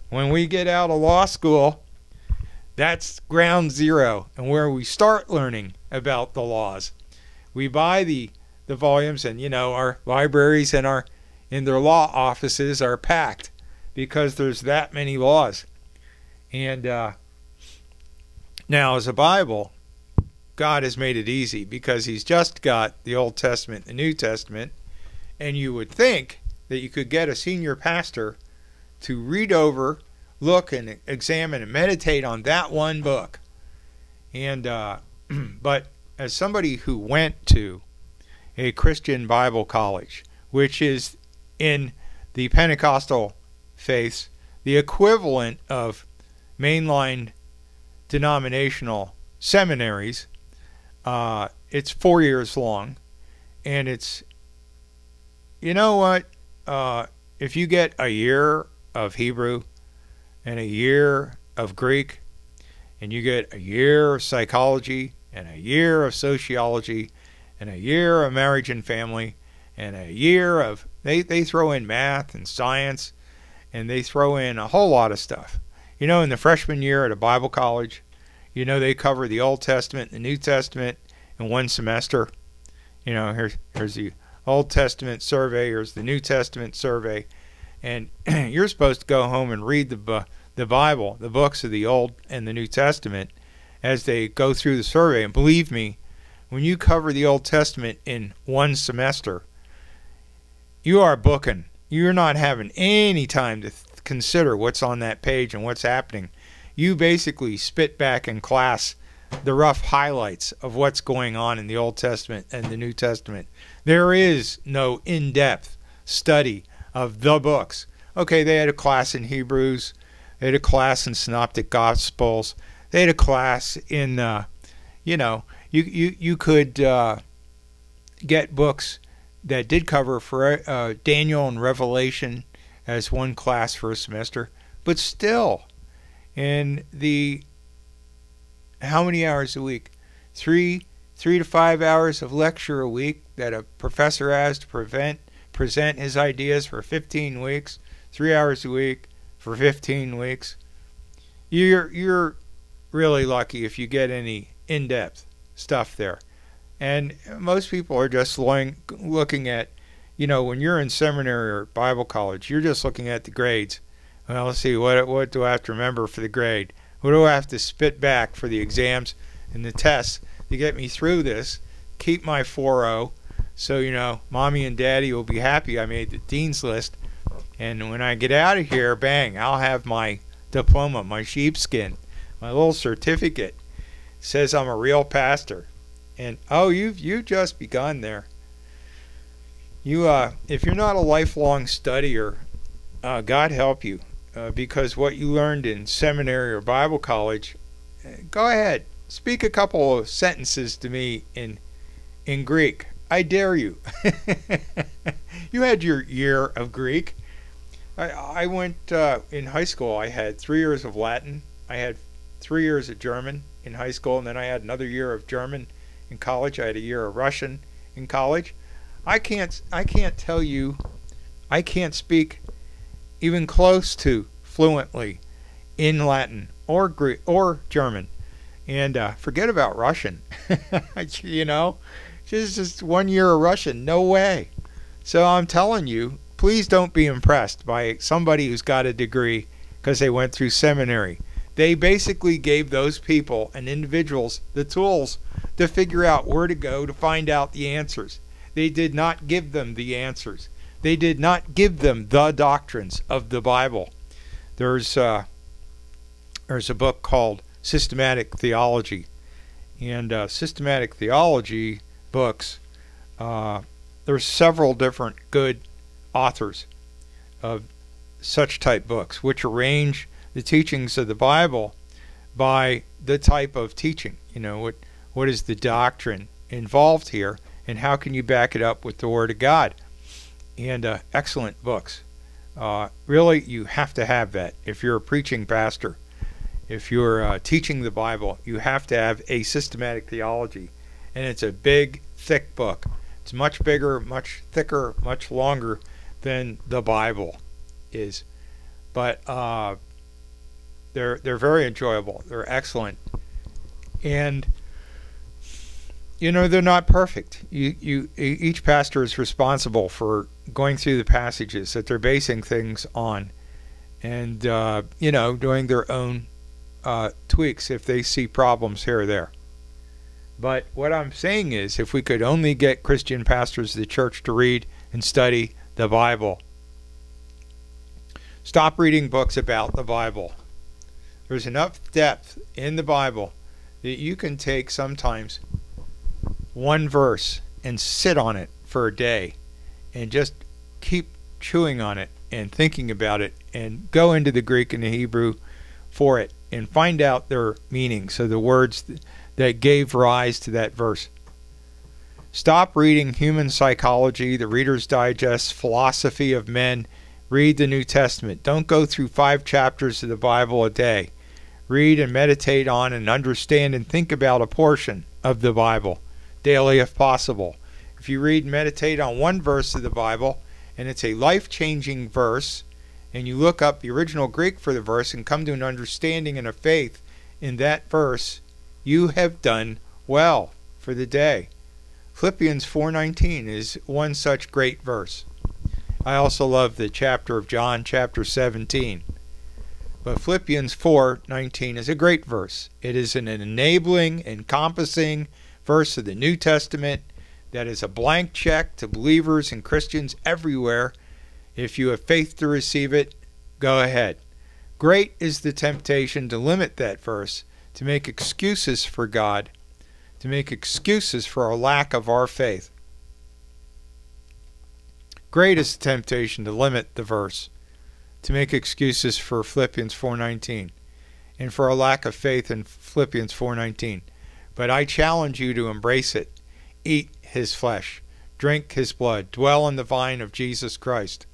When we get out of law school, that's ground zero and where we start learning about the laws. We buy the volumes, and, you know, our libraries and our and their law offices are packed because there's that many laws. And now, as a Bible, God has made it easy because he's just got the Old Testament, the New Testament, and you would think that you could get a senior pastor to read over, look and examine and meditate on that one book. And but as somebody who went to a Christian Bible college, which is in the Pentecostal faiths the equivalent of mainline denominational seminaries, it's 4 years long, and it's, you know what, if you get a year of Hebrew and a year of Greek and you get a year of psychology and a year of sociology and a year of marriage and family and a year of, they throw in math and science, and they throw in a whole lot of stuff. You know, in the freshman year at a Bible college, you know, they cover the Old Testament and the New Testament in one semester. You know, here's the Old Testament survey, here's the New Testament survey, and you're supposed to go home and read the Bible, the books of the Old and the New Testament, as they go through the survey. And believe me, when you cover the Old Testament in one semester, you are booking. You're not having any time to consider what's on that page and what's happening. You basically spit back in class the rough highlights of what's going on in the Old Testament and the New Testament. There is no in-depth study of the books. Okay, they had a class in Hebrews. They had a class in Synoptic Gospels. They had a class in, you know, you could get books that did cover for Daniel and Revelation as one class for a semester, but still, And the how many hours a week? Three to 5 hours of lecture a week that a professor has to present his ideas for 15 weeks, 3 hours a week for 15 weeks. You're really lucky if you get any in-depth stuff there. And most people are just looking at, you know, when you're in seminary or Bible college, you're just looking at the grades. Well, let's see, what do I have to remember for the grade? What do I have to spit back for the exams and the tests to get me through this? Keep my 4.0, so, you know, mommy and daddy will be happy I made the dean's list. And when I get out of here, bang, I'll have my diploma, my sheepskin, my little certificate. It says I'm a real pastor. And oh, you just begun there. You if you're not a lifelong studier, God help you, because what you learned in seminary or Bible college, go ahead, speak a couple of sentences to me in Greek. I dare you. You had your year of Greek. I went in high school. I had 3 years of Latin. I had 3 years of German in high school, and then I had another year of German in college. I had a year of Russian in college. I can't tell you, I can't speak even close to fluently in Latin or Greek or German, and forget about Russian. You know, just 1 year of Russian, no way. So I'm telling you, please don't be impressed by somebody who's got a degree because they went through seminary. They basically gave those people and individuals the tools to figure out where to go to find out the answers. They did not give them the answers. They did not give them the doctrines of the Bible. There's a book called Systematic Theology, and systematic theology books. There's several different good authors of such type books, which arrange the teachings of the Bible by the type of teaching. You know, what is the doctrine involved here, and how can you back it up with the Word of God? And excellent books. Really, you have to have that. If you're a preaching pastor, if you're teaching the Bible, you have to have a systematic theology. And it's a big, thick book. It's much bigger, much thicker, much longer than the Bible is. But they're very enjoyable. They're excellent. And you know, they're not perfect. Each pastor is responsible for going through the passages that they're basing things on, and you know, doing their own tweaks if they see problems here or there. But what I'm saying is, if we could only get Christian pastors of the church to read and study the Bible. Stop reading books about the Bible. There's enough depth in the Bible that you can take sometimes one verse and sit on it for a day and just keep chewing on it and thinking about it and go into the Greek and the Hebrew for it and find out their meaning, so the words that gave rise to that verse. Stop reading human psychology, the Reader's Digest, philosophy of men. Read the New Testament. Don't go through 5 chapters of the Bible a day. Read and meditate on and understand and think about a portion of the Bible daily if possible. If you read and meditate on one verse of the Bible and it's a life-changing verse, and you look up the original Greek for the verse and come to an understanding and a faith in that verse, you have done well for the day. Philippians 4:19 is one such great verse. I also love the chapter of John, chapter 17. But Philippians 4:19 is a great verse. It is an enabling, encompassing verse of the New Testament that is a blank check to believers and Christians everywhere. If you have faith to receive it, go ahead. Great is the temptation to limit that verse, to make excuses for God, to make excuses for our lack of our faith. Great is the temptation to limit the verse, to make excuses for Philippians 4:19 and for our lack of faith in Philippians 4:19. But I challenge you to embrace it. Eat his flesh. Drink his blood. Dwell in the vine of Jesus Christ,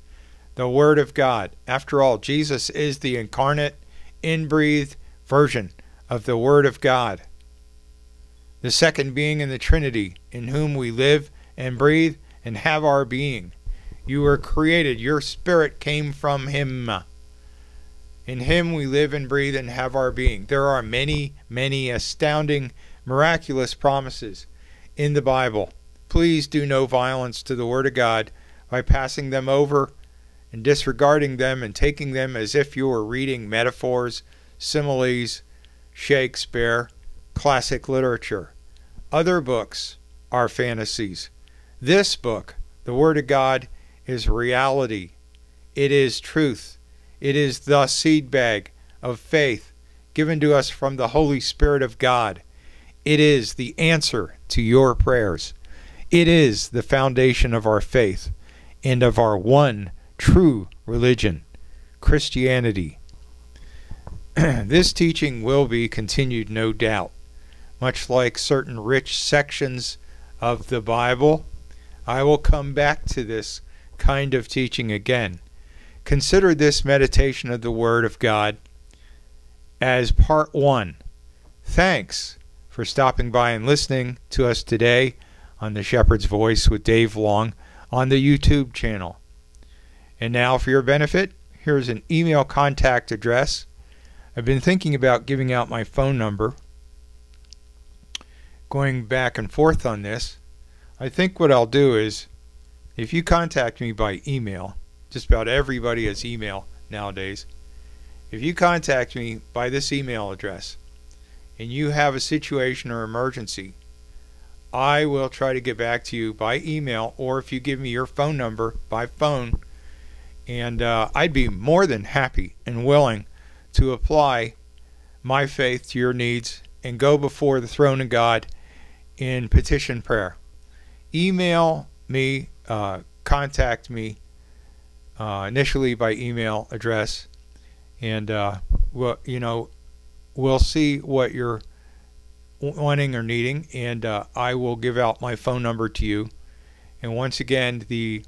the Word of God. After all, Jesus is the incarnate inbreathed version of the Word of God. The second being in the Trinity, in whom we live and breathe and have our being. You were created. Your spirit came from Him. In Him we live and breathe and have our being. There are many, many astounding, miraculous promises in the Bible. Please do no violence to the Word of God by passing them over and disregarding them and taking them as if you were reading metaphors, similes, Shakespeare, classic literature. Other books are fantasies. This book, the Word of God, is reality. It is truth. It is the seed bag of faith given to us from the Holy Spirit of God. It is the answer to your prayers. It is the foundation of our faith and of our one true religion, Christianity. This teaching will be continued, no doubt. Much like certain rich sections of the Bible, I will come back to this kind of teaching again. Consider this meditation of the Word of God as part one. Thanks for stopping by and listening to us today on The Shepherd's Voice with Dave Long on the YouTube channel. And now, for your benefit, here's an email contact address. I've been thinking about giving out my phone number, going back and forth on this. I think what I'll do is, if you contact me by email, just about everybody has email nowadays. If you contact me by this email address and you have a situation or emergency, I will try to get back to you by email, or if you give me your phone number, by phone. And I'd be more than happy and willing to apply my faith to your needs and go before the throne of God in petition prayer. Email me, contact me initially by email address, and we'll see what you're wanting or needing, and I will give out my phone number to you. And once again, the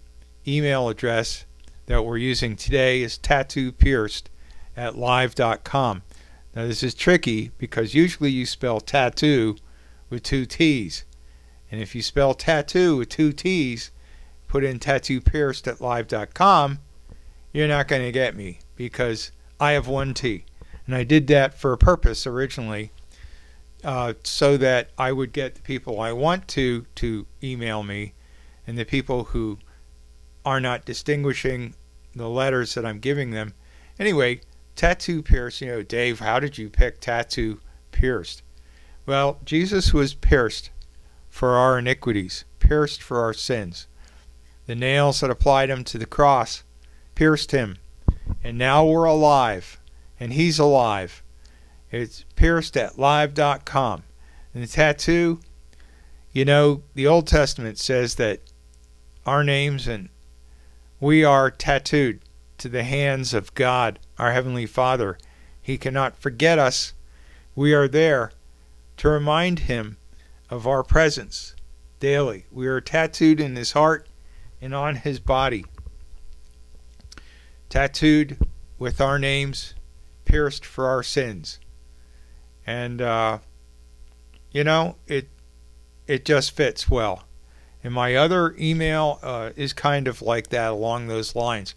email address that we're using today is tattoopierced@live.com. Now, this is tricky because usually you spell tattoo with 2 T's, and if you spell tattoo with 2 T's, put in tattoopierced@live.com, you're not going to get me because I have 1 T, and I did that for a purpose originally, so that I would get the people I want to email me, and the people who are not distinguishing the letters that I'm giving them. Anyway, tattoo pierced. You know, Dave, how did you pick tattoo pierced? Well, Jesus was pierced for our iniquities, pierced for our sins. The nails that applied him to the cross pierced him. And now we're alive, and he's alive. It's pierced@live.com. And the tattoo, you know, the Old Testament says that our names and we are tattooed to the hands of God, our Heavenly Father. He cannot forget us. We are there to remind Him of our presence daily. We are tattooed in His heart and on His body. Tattooed with our names, pierced for our sins. And, you know, it just fits well. And my other email is kind of like that, along those lines.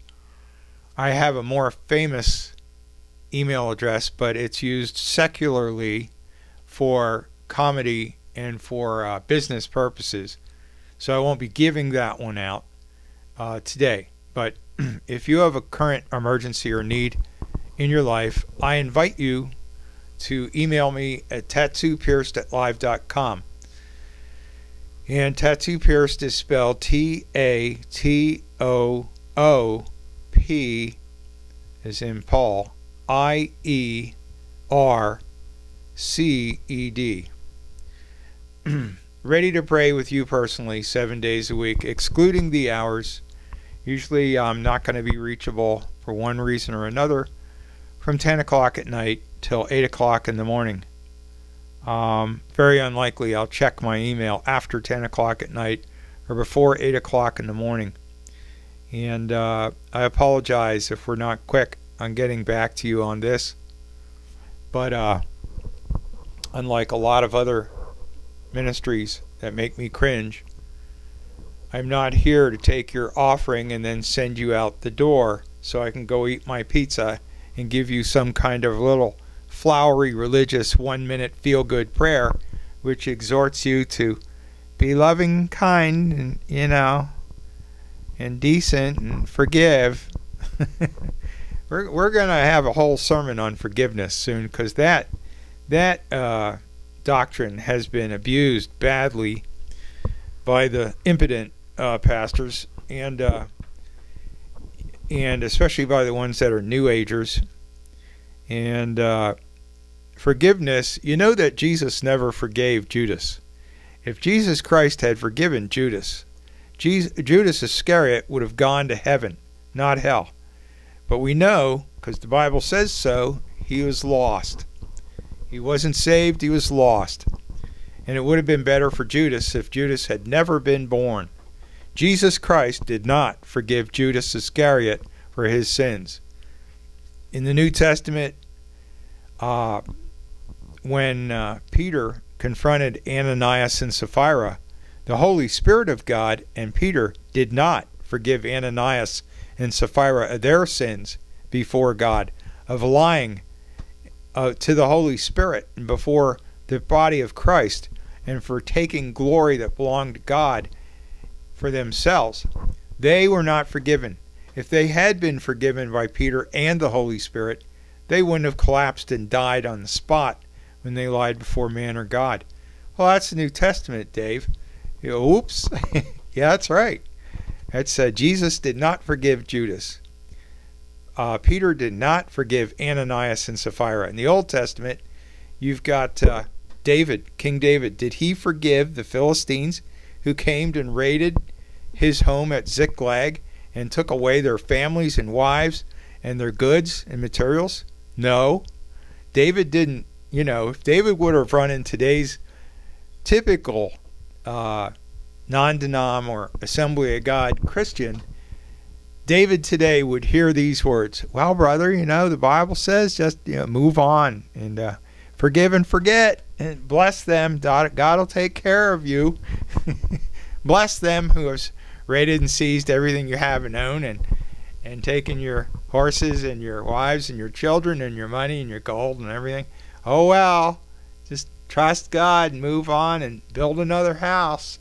I have a more famous email address, but it's used secularly for comedy and for business purposes. So I won't be giving that one out today. But if you have a current emergency or need in your life, I invite you to email me at tattoopierced@live.com. And tattoo pierced is spelled TATOOP, as in Paul, IERCED. Ready to pray with you personally 7 days a week, excluding the hours. Usually I'm not going to be reachable for one reason or another from 10 o'clock at night till 8 o'clock in the morning. Very unlikely I'll check my email after 10 o'clock at night or before 8 o'clock in the morning. And I apologize if we're not quick on getting back to you on this. But unlike a lot of other ministries that make me cringe, I'm not here to take your offering and then send you out the door so I can go eat my pizza and give you some kind of little flowery religious 1-minute feel-good prayer which exhorts you to be loving, kind, and, you know, and decent, and forgive. We're going to have a whole sermon on forgiveness soon, because that doctrine has been abused badly by the impudent pastors, and especially by the ones that are New Agers. And forgiveness, you know that Jesus never forgave Judas. If Jesus Christ had forgiven Judas, Judas Iscariot would have gone to heaven, not hell. But we know, because the Bible says so, he was lost. He wasn't saved, he was lost. And it would have been better for Judas if Judas had never been born. Jesus Christ did not forgive Judas Iscariot for his sins. In the New Testament, when Peter confronted Ananias and Sapphira, the Holy Spirit of God and Peter did not forgive Ananias and Sapphira of their sins before God, of lying to the Holy Spirit and before the body of Christ, and for taking glory that belonged to God for themselves. They were not forgiven. If they had been forgiven by Peter and the Holy Spirit, they wouldn't have collapsed and died on the spot when they lied before man or God. Well, that's the New Testament, Dave. Oops. Yeah, that's right. That's Jesus did not forgive Judas. Peter did not forgive Ananias and Sapphira. In the Old Testament, you've got David, King David. Did he forgive the Philistines who came and raided his home at Ziklag and took away their families and wives and their goods and materials? No. David didn't. You know, if David would have run in today's typical non-denom or Assembly of God Christian, David today would hear these words, "Well, brother, you know, the Bible says just, you know, move on and forgive and forget, and bless them. God will take care of you." Bless them who have raided and seized everything you have and own, and taken your horses and your wives and your children and your money and your gold and everything. Oh, well, just trust God and move on and build another house.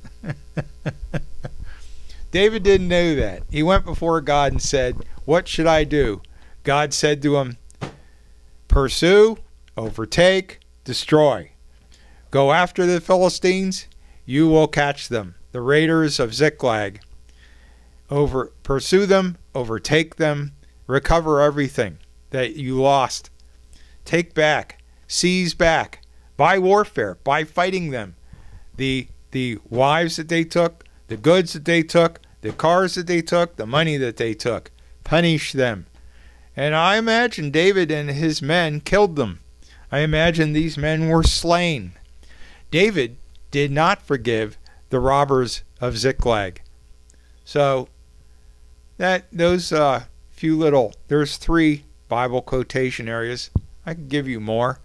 David didn't know that. He went before God and said, "What should I do?" God said to him, "Pursue, overtake, destroy. Go after the Philistines, you will catch them, the raiders of Ziklag. Pursue them, overtake them, recover everything that you lost. Take back, seize back, by warfare, by fighting them, the wives that they took, the goods that they took, the cars that they took, the money that they took. Punish them." And I imagine David and his men killed them. I imagine these men were slain. David did not forgive the robbers of Ziklag. So that those few little, there's 3 Bible quotation areas. I can give you more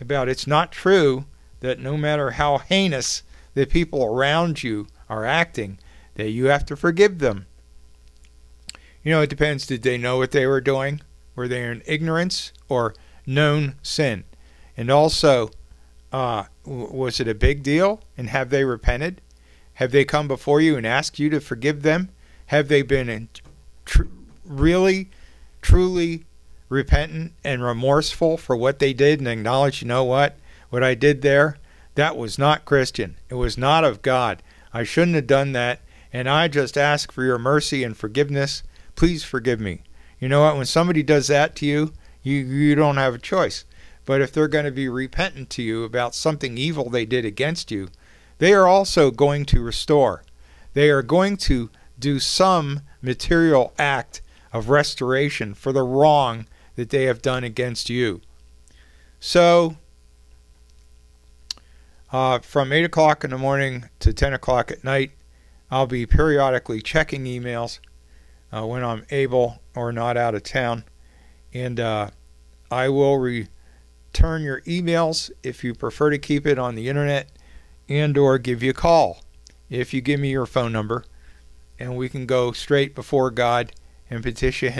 about it's not true that no matter how heinous the people around you are acting, that you have to forgive them. You know, it depends. Did they know what they were doing? Were they in ignorance or known sin? And also, was it a big deal? And have they repented? Have they come before you and asked you to forgive them? Have they been really, truly repentant and remorseful for what they did and acknowledge, you know what I did there, that was not Christian. It was not of God. I shouldn't have done that, and I just ask for your mercy and forgiveness. Please forgive me. You know what? When somebody does that to you, you don't have a choice. But if they're going to be repentant to you about something evil they did against you, they are also going to restore. They are going to do some material act of restoration for the wrong that they have done against you. So from 8 o'clock in the morning to 10 o'clock at night, I'll be periodically checking emails when I'm able or not out of town, and I will return your emails if you prefer to keep it on the internet, and/or give you a call if you give me your phone number, and we can go straight before God and petition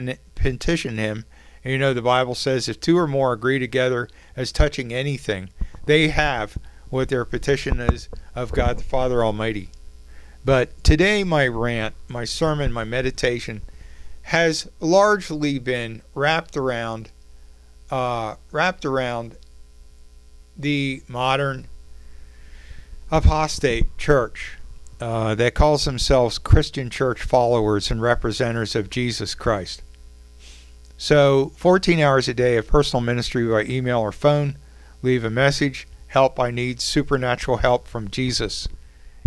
Him. And you know the Bible says if two or more agree together as touching anything, they have what their petition is of God the Father Almighty. But today my rant, my sermon, my meditation has largely been wrapped around the modern apostate church that calls themselves Christian church followers and representatives of Jesus Christ. So 14 hours a day of personal ministry by email or phone, leave a message, help I need, supernatural help from Jesus.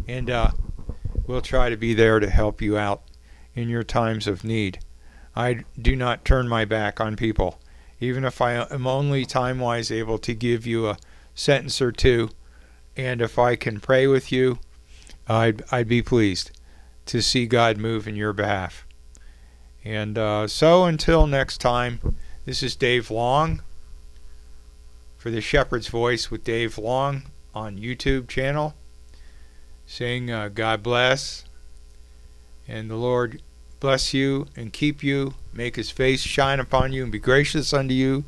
And we'll try to be there to help you out in your times of need. I do not turn my back on people. Even if I am only time-wise able to give you a sentence or two, and if I can pray with you, I'd be pleased to see God move in your behalf. And so until next time, this is Dave Long for The Shepherd's Voice with Dave Long on YouTube channel, saying God bless, and the Lord bless you and keep you, make His face shine upon you and be gracious unto you.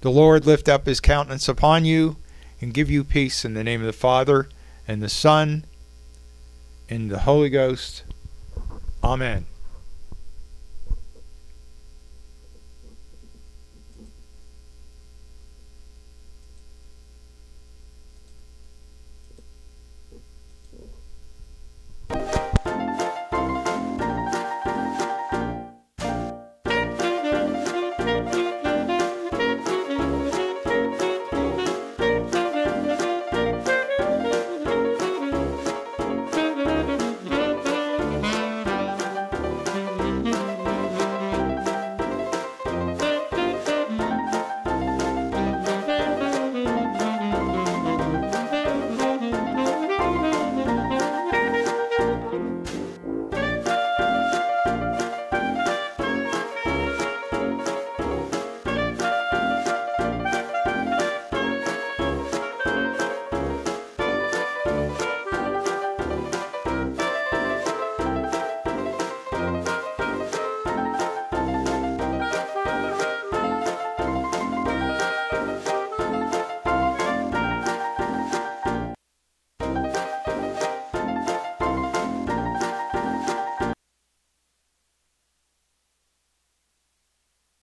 The Lord lift up His countenance upon you and give you peace, in the name of the Father and the Son and the Holy Ghost. Amen.